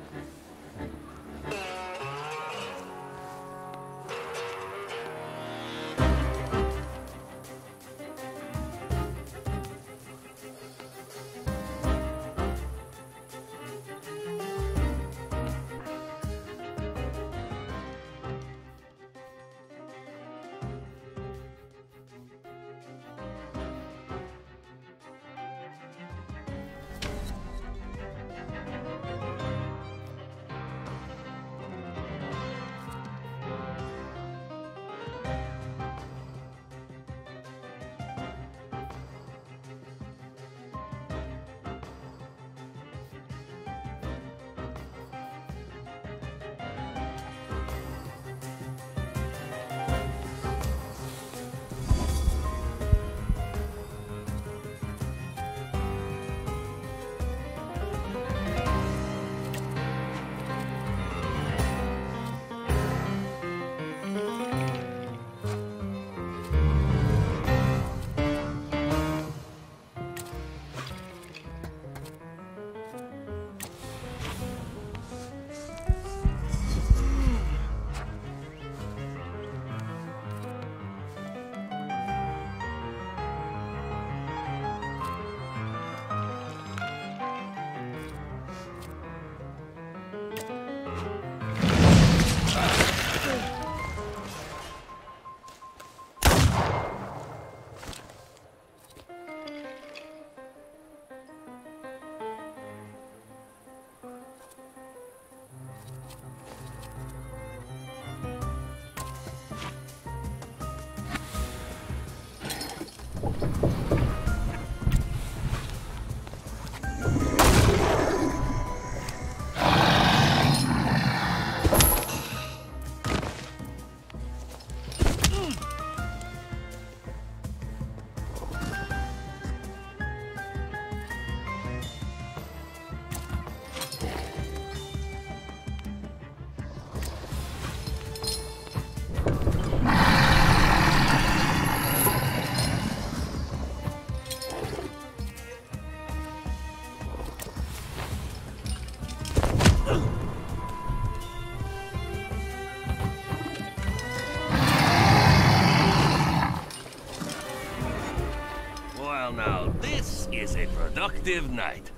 Productive night.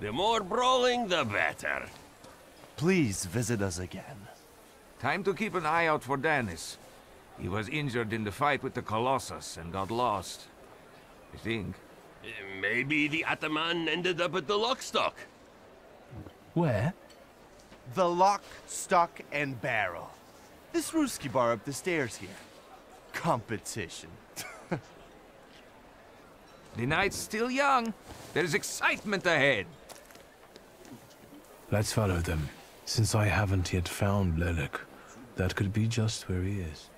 The more brawling, the better. Please visit us again. Time to keep an eye out for Danis. He was injured in the fight with the Colossus and got lost. I think. Maybe the Ataman ended up at the Lockstock. Where? The Lock, Stock, and Barrel. This Ruski bar up the stairs here. Competition. The night's still young. There's excitement ahead. Let's follow them. Since I haven't yet found Lelek, that could be just where he is.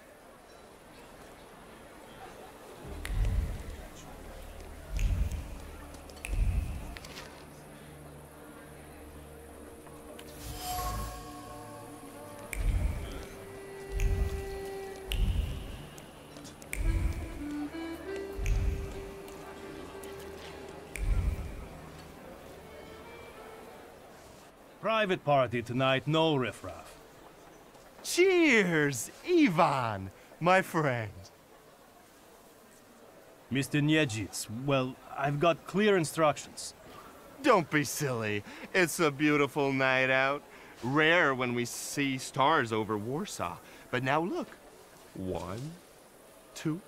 Private party tonight, no riffraff. Cheers, Ivan, my friend. Mister Niedzic, well, I've got clear instructions. Don't be silly. It's a beautiful night out. Rare when we see stars over Warsaw. But now look. One, two.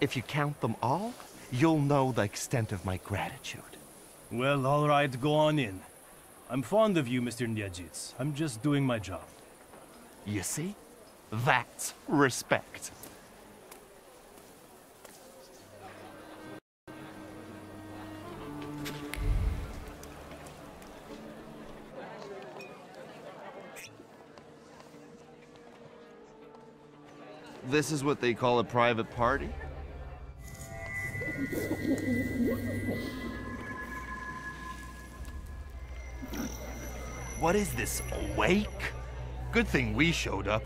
If you count them all, you'll know the extent of my gratitude. Well, all right, go on in. I'm fond of you, Mister Niedzic. I'm just doing my job. You see? That's respect. This is what they call a private party? What is this, a wake? Good thing we showed up.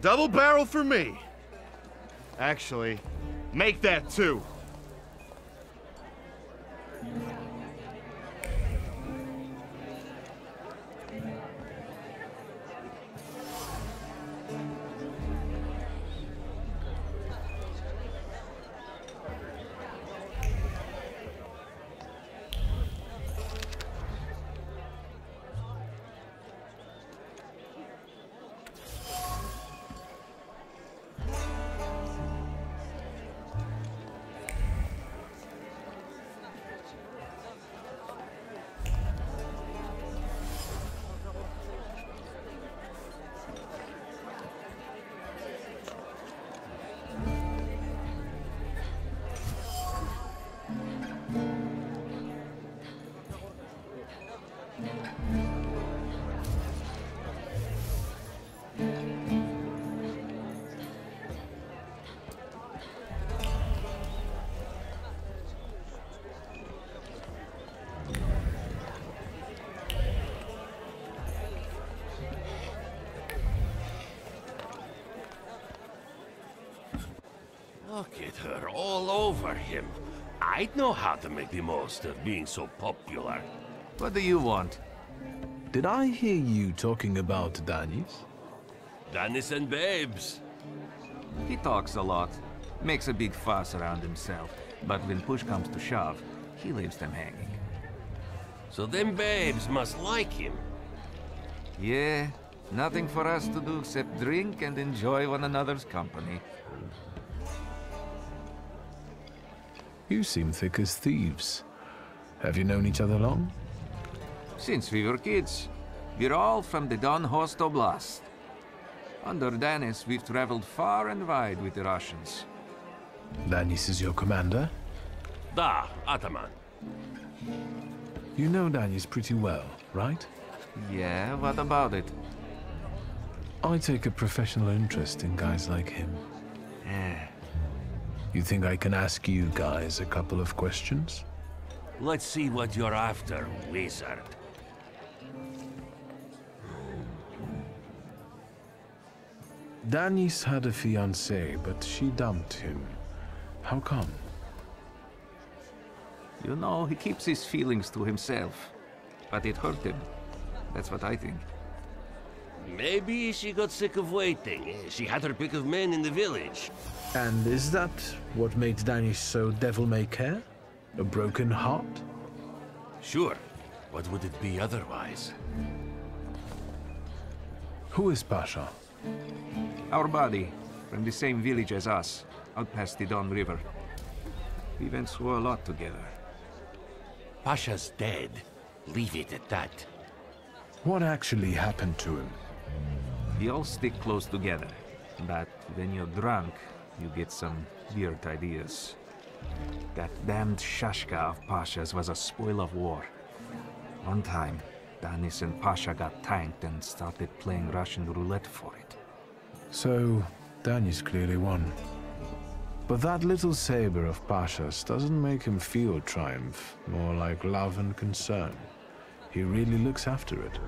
Double barrel for me. Actually, make that two. Look at her, all over him. I'd know how to make the most of being so popular. What do you want? Did I hear you talking about Danis? Danis and babes. He talks a lot. Makes a big fuss around himself. But when push comes to shove, he leaves them hanging. So them babes must like him. Yeah, nothing for us to do except drink and enjoy one another's company. You seem thick as thieves. Have you known each other long? Since we were kids. We're all from the Don Host Oblast. Under Danis, we've traveled far and wide with the Russians. Danis is your commander? Da, Ataman. You know Danis pretty well, right? Yeah, what about it? I take a professional interest in guys like him. Yeah. You think I can ask you guys a couple of questions? Let's see what you're after, wizard. Danis had a fiancée, but she dumped him. How come? You know, he keeps his feelings to himself. But it hurt him. That's what I think. Maybe she got sick of waiting. She had her pick of men in the village. And is that what makes Danis so devil-may-care? A broken heart? Sure. What would it be otherwise? Who is Pasha? Our buddy, from the same village as us, out past the Don River. We went through a lot together. Pasha's dead. Leave it at that. What actually happened to him? We all stick close together, but when you're drunk, you get some weird ideas. That damned shashka of Pasha's was a spoil of war. One time, Danis and Pasha got tanked and started playing Russian roulette for it. So, Danis clearly won. But that little saber of Pasha's doesn't make him feel triumph, more like love and concern. He really looks after it.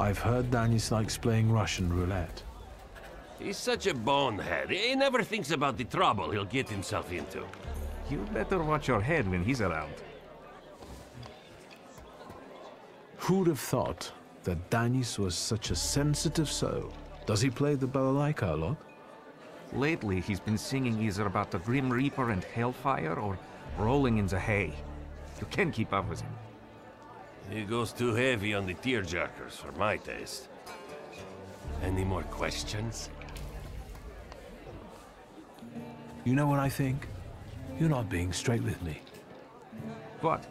I've heard Danis likes playing Russian roulette. He's such a bonehead. He never thinks about the trouble he'll get himself into. You better watch your head when he's around. Who'd have thought that Danis was such a sensitive soul? Does he play the balalaika a lot? Lately, he's been singing either about the Grim Reaper and Hellfire or rolling in the hay. You can keep up with him. He goes too heavy on the tearjerkers for my taste. Any more questions? You know what I think? You're not being straight with me. What?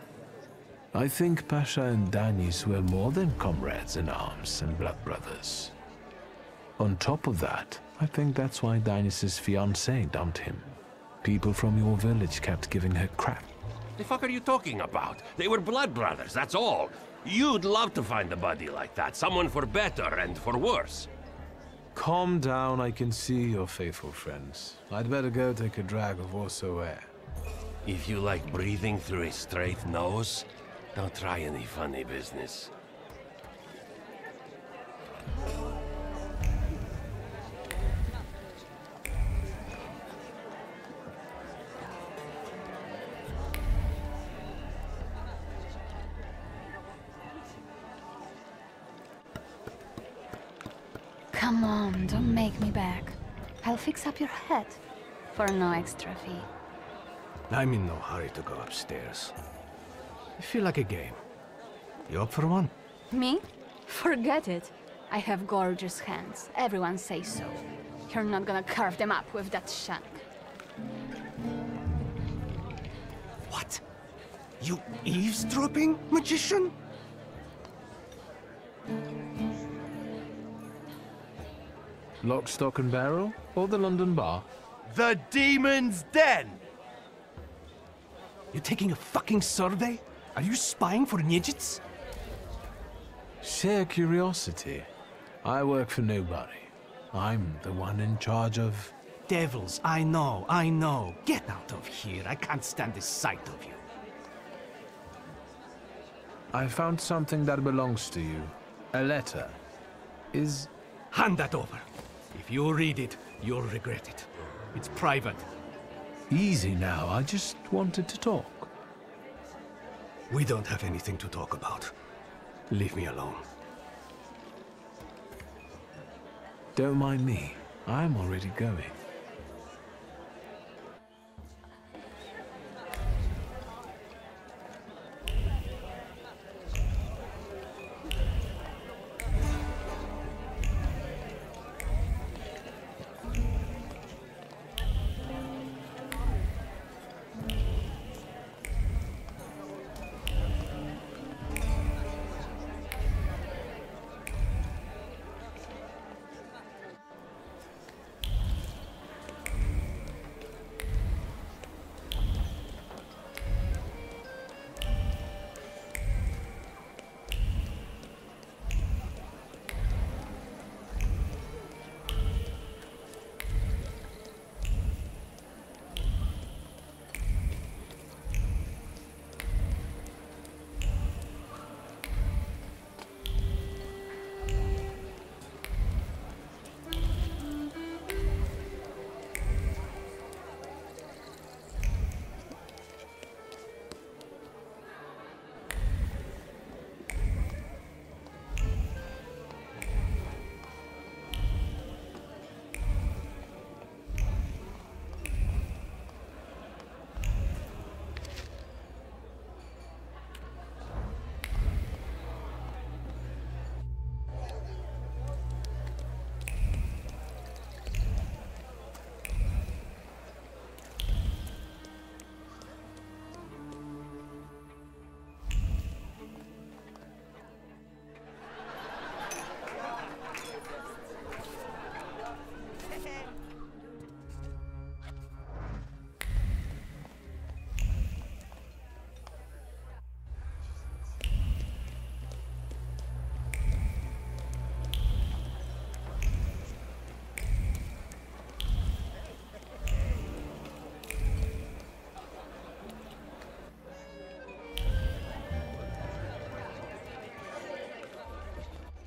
I think Pasha and Danis were more than comrades in arms and blood brothers. On top of that, I think that's why Danis' fiancée dumped him. People from your village kept giving her crap. The fuck are you talking about? They were blood brothers, that's all. You'd love to find a buddy like that, someone for better and for worse. Calm down, I can see your faithful friends. I'd better go take a drag of Warsaw air. If you like breathing through a straight nose, don't try any funny business. Come on, don't make me back. I'll fix up your head for no extra fee. I'm in no hurry to go upstairs. I feel like a game. You up for one? Me? Forget it. I have gorgeous hands. Everyone says so. You're not gonna carve them up with that shank. What? You eavesdropping, magician? Lock, stock and barrel, or the London bar? The Demon's Den! You're taking a fucking survey? Are you spying for Niedzic? Sheer curiosity. I work for nobody. I'm the one in charge of... Devils, I know, I know. Get out of here, I can't stand the sight of you. I found something that belongs to you. A letter. Is... Hand that over. If you read it, you'll regret it. It's private. Easy now, I just wanted to talk. We don't have anything to talk about. Leave me alone. Don't mind me. I'm already going.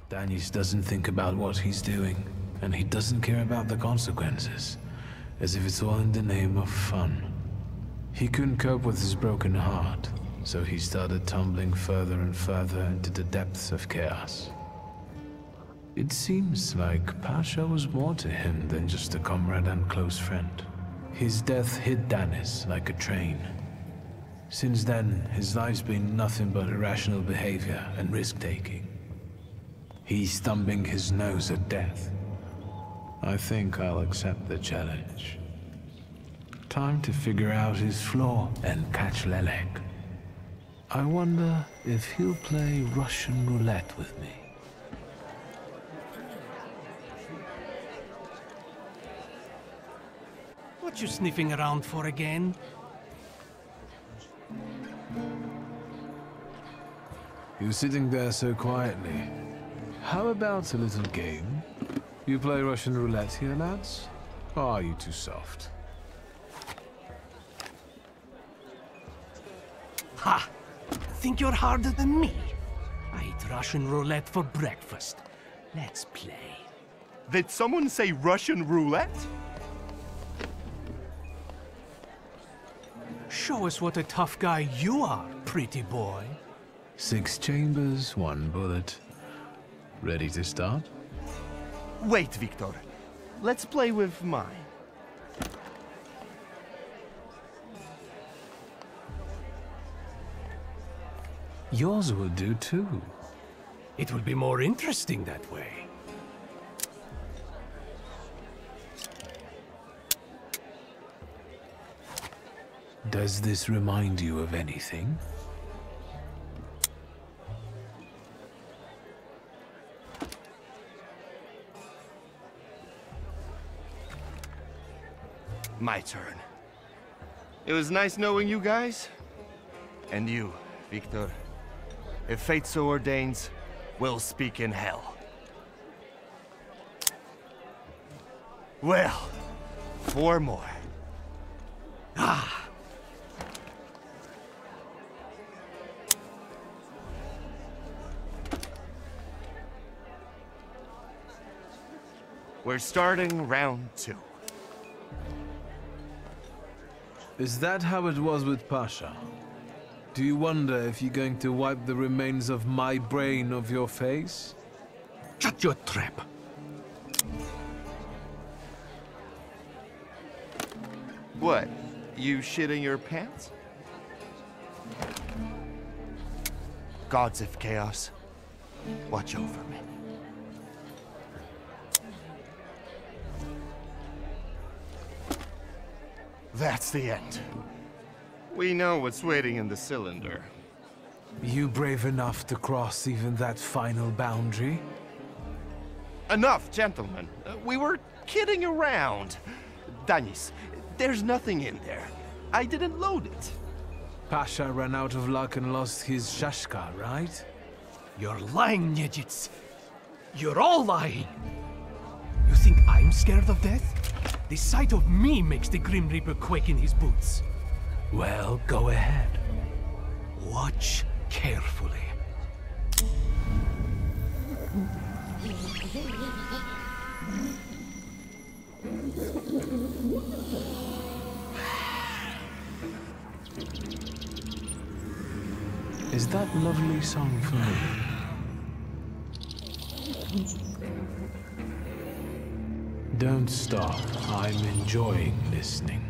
Danis doesn't think about what he's doing, and he doesn't care about the consequences, as if it's all in the name of fun. He couldn't cope with his broken heart, so he started tumbling further and further into the depths of chaos. It seems like Pasha was more to him than just a comrade and close friend. His death hit Danis like a train. Since then, his life's been nothing but irrational behavior and risk-taking. He's thumbing his nose at death. I think I'll accept the challenge. Time to figure out his flaw and catch Lelek. I wonder if he'll play Russian roulette with me. What you sniffing around for again? You're sitting there so quietly. How about a little game? You play Russian roulette here, lads? Or are you too soft? Ha! Think you're harder than me? I eat Russian roulette for breakfast. Let's play. Did someone say Russian roulette? Show us what a tough guy you are, pretty boy. Six chambers, one bullet. Ready to start? Wait, Victor. Let's play with mine. Yours will do too. It will be more interesting that way. Does this remind you of anything? My turn. It was nice knowing you guys. And you, Victor. If fate so ordains, we'll speak in hell. Well, four more. Ah! We're starting round two. Is that how it was with Pasha? Do you wonder if you're going to wipe the remains of my brain off your face? Shut your trap! What? You shitting your pants? Gods of chaos, watch over me. That's the end. We know what's waiting in the cylinder. You brave enough to cross even that final boundary? Enough, gentlemen. Uh, we were kidding around. Danis, there's nothing in there. I didn't load it. Pasha ran out of luck and lost his shashka, right? You're lying, Niedzic. You're all lying. You think I'm scared of death? The sight of me makes the Grim Reaper quake in his boots. Well, go ahead. Watch carefully. Is that lovely song for me? Don't stop. I'm enjoying listening.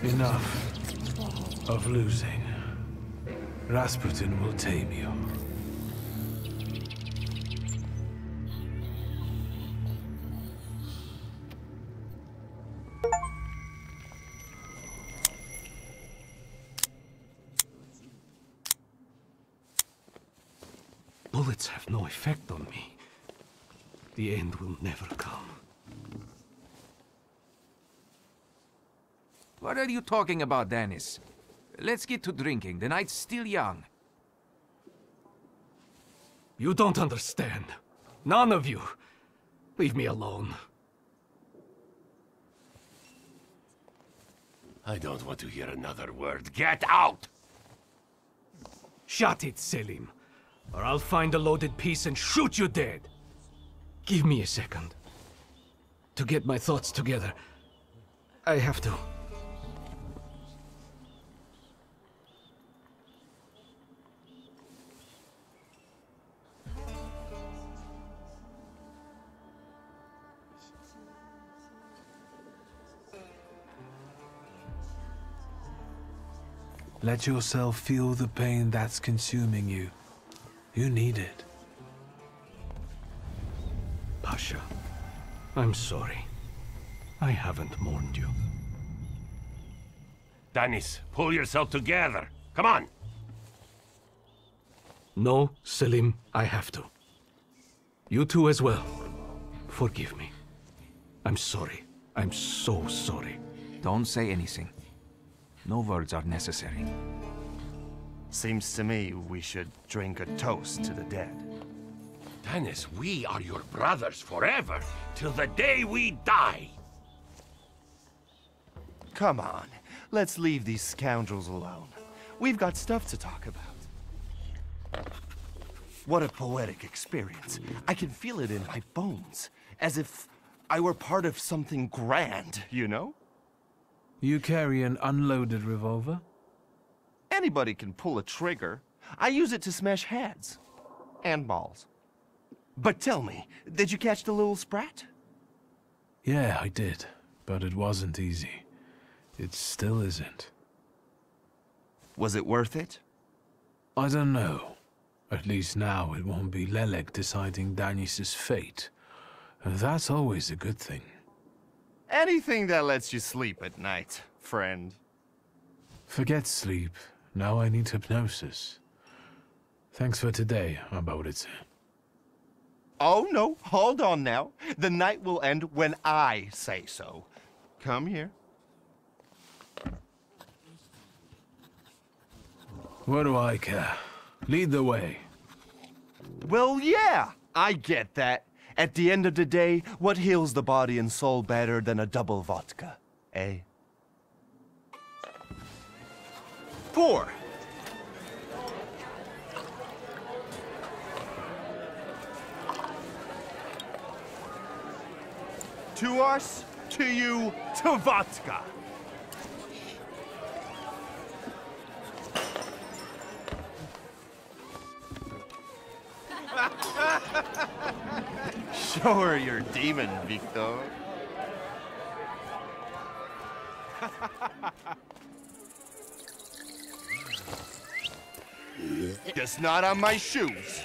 Enough of losing. Rasputin will tame you. Bullets have no effect on me. The end will never come. What are you talking about, Danis? Let's get to drinking. The night's still young. You don't understand. None of you. Leave me alone. I don't want to hear another word. Get out! Shut it, Selim, or I'll find a loaded piece and shoot you dead. Give me a second to get my thoughts together. I have to. Let yourself feel the pain that's consuming you. You need it. Pasha, I'm sorry. I haven't mourned you. Danis, pull yourself together. Come on! No, Selim, I have to. You two as well. Forgive me. I'm sorry. I'm so sorry. Don't say anything. No words are necessary. Seems to me we should drink a toast to the dead. Danis, we are your brothers forever, till the day we die! Come on, let's leave these scoundrels alone. We've got stuff to talk about. What a poetic experience. I can feel it in my bones, as if I were part of something grand, you know? You carry an unloaded revolver? Anybody can pull a trigger. I use it to smash heads. And balls. But tell me, did you catch the little sprat? Yeah, I did. But it wasn't easy. It still isn't. Was it worth it? I don't know. At least now it won't be Lelek deciding Danis's fate. And that's always a good thing. Anything that lets you sleep at night, friend. Forget sleep. Now I need hypnosis. Thanks for today, Abaurycy. Oh no, hold on now. The night will end when I say so. Come here. What do I care? Lead the way. Well, yeah, I get that. At the end of the day, what heals the body and soul better than a double vodka, eh? Four. To us, to you, to vodka. Show her your demon, Wiktor. Just not on my shoes.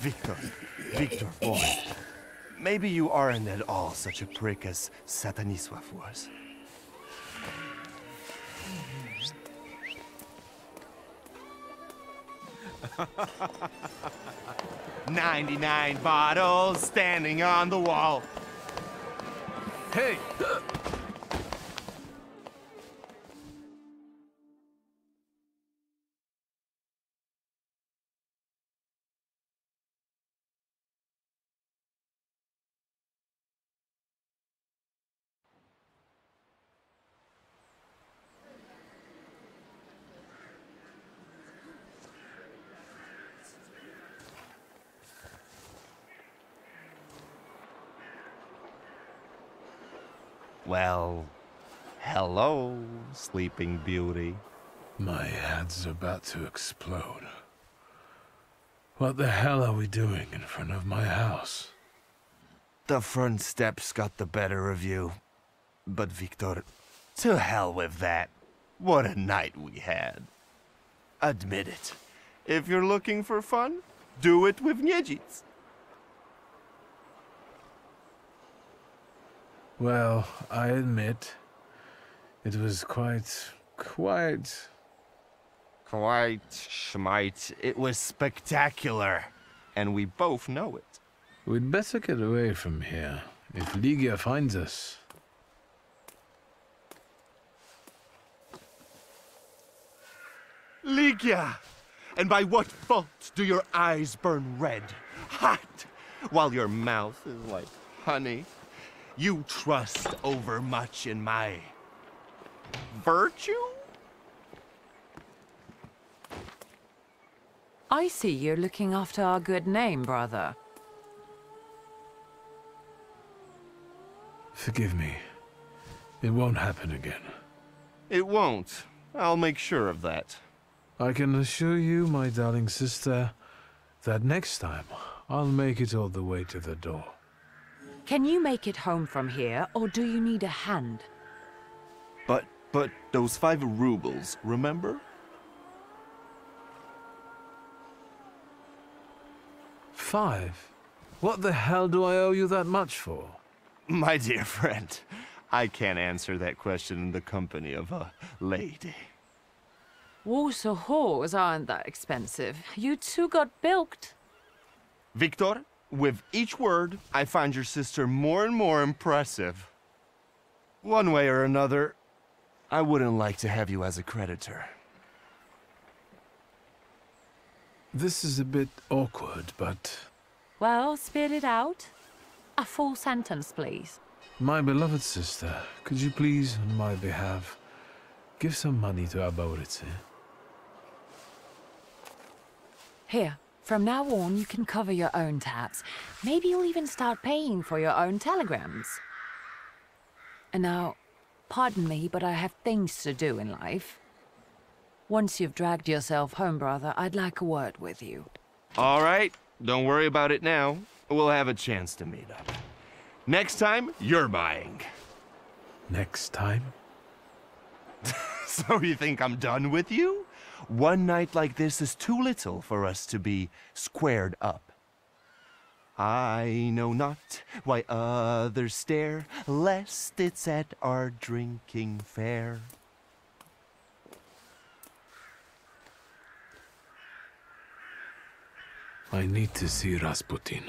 Wiktor, Wiktor boy, maybe you aren't at all such a prick as Satanyslav was. ninety-nine bottles standing on the wall. Hey! Well, hello, Sleeping Beauty. My head's about to explode. What the hell are we doing in front of my house? The front steps got the better of you. But Wiktor, to hell with that. What a night we had. Admit it. If you're looking for fun, do it with Niedzic. Well, I admit, it was quite, quite... Quite, schmite. It was spectacular, and we both know it. We'd better get away from here, if Liga finds us. Liga! And by what fault do your eyes burn red, hot, while your mouth is like honey? You trust overmuch in my virtue? I see you're looking after our good name, brother. Forgive me. It won't happen again. It won't. I'll make sure of that. I can assure you, my darling sister, that next time I'll make it all the way to the door. Can you make it home from here, or do you need a hand? But, but, those five rubles, remember? Five? What the hell do I owe you that much for? My dear friend, I can't answer that question in the company of a lady. Warsaw whores aren't that expensive. You two got bilked. Wiktor? With each word, I find your sister more and more impressive. One way or another, I wouldn't like to have you as a creditor. This is a bit awkward, but... Well, spit it out. A full sentence, please. My beloved sister, could you please, on my behalf, give some money to Abaurycy? Here, from now on you can cover your own tabs. Maybe you'll even start paying for your own telegrams. And now, pardon me, but I have things to do in life. Once you've dragged yourself home, brother, I'd like a word with you. All right, don't worry about it now. We'll have a chance to meet up. Next time, you're buying. Next time? So you think I'm done with you? One night like this is too little for us to be squared up. I know not why others stare, lest it's at our drinking fare. I need to see Rasputin.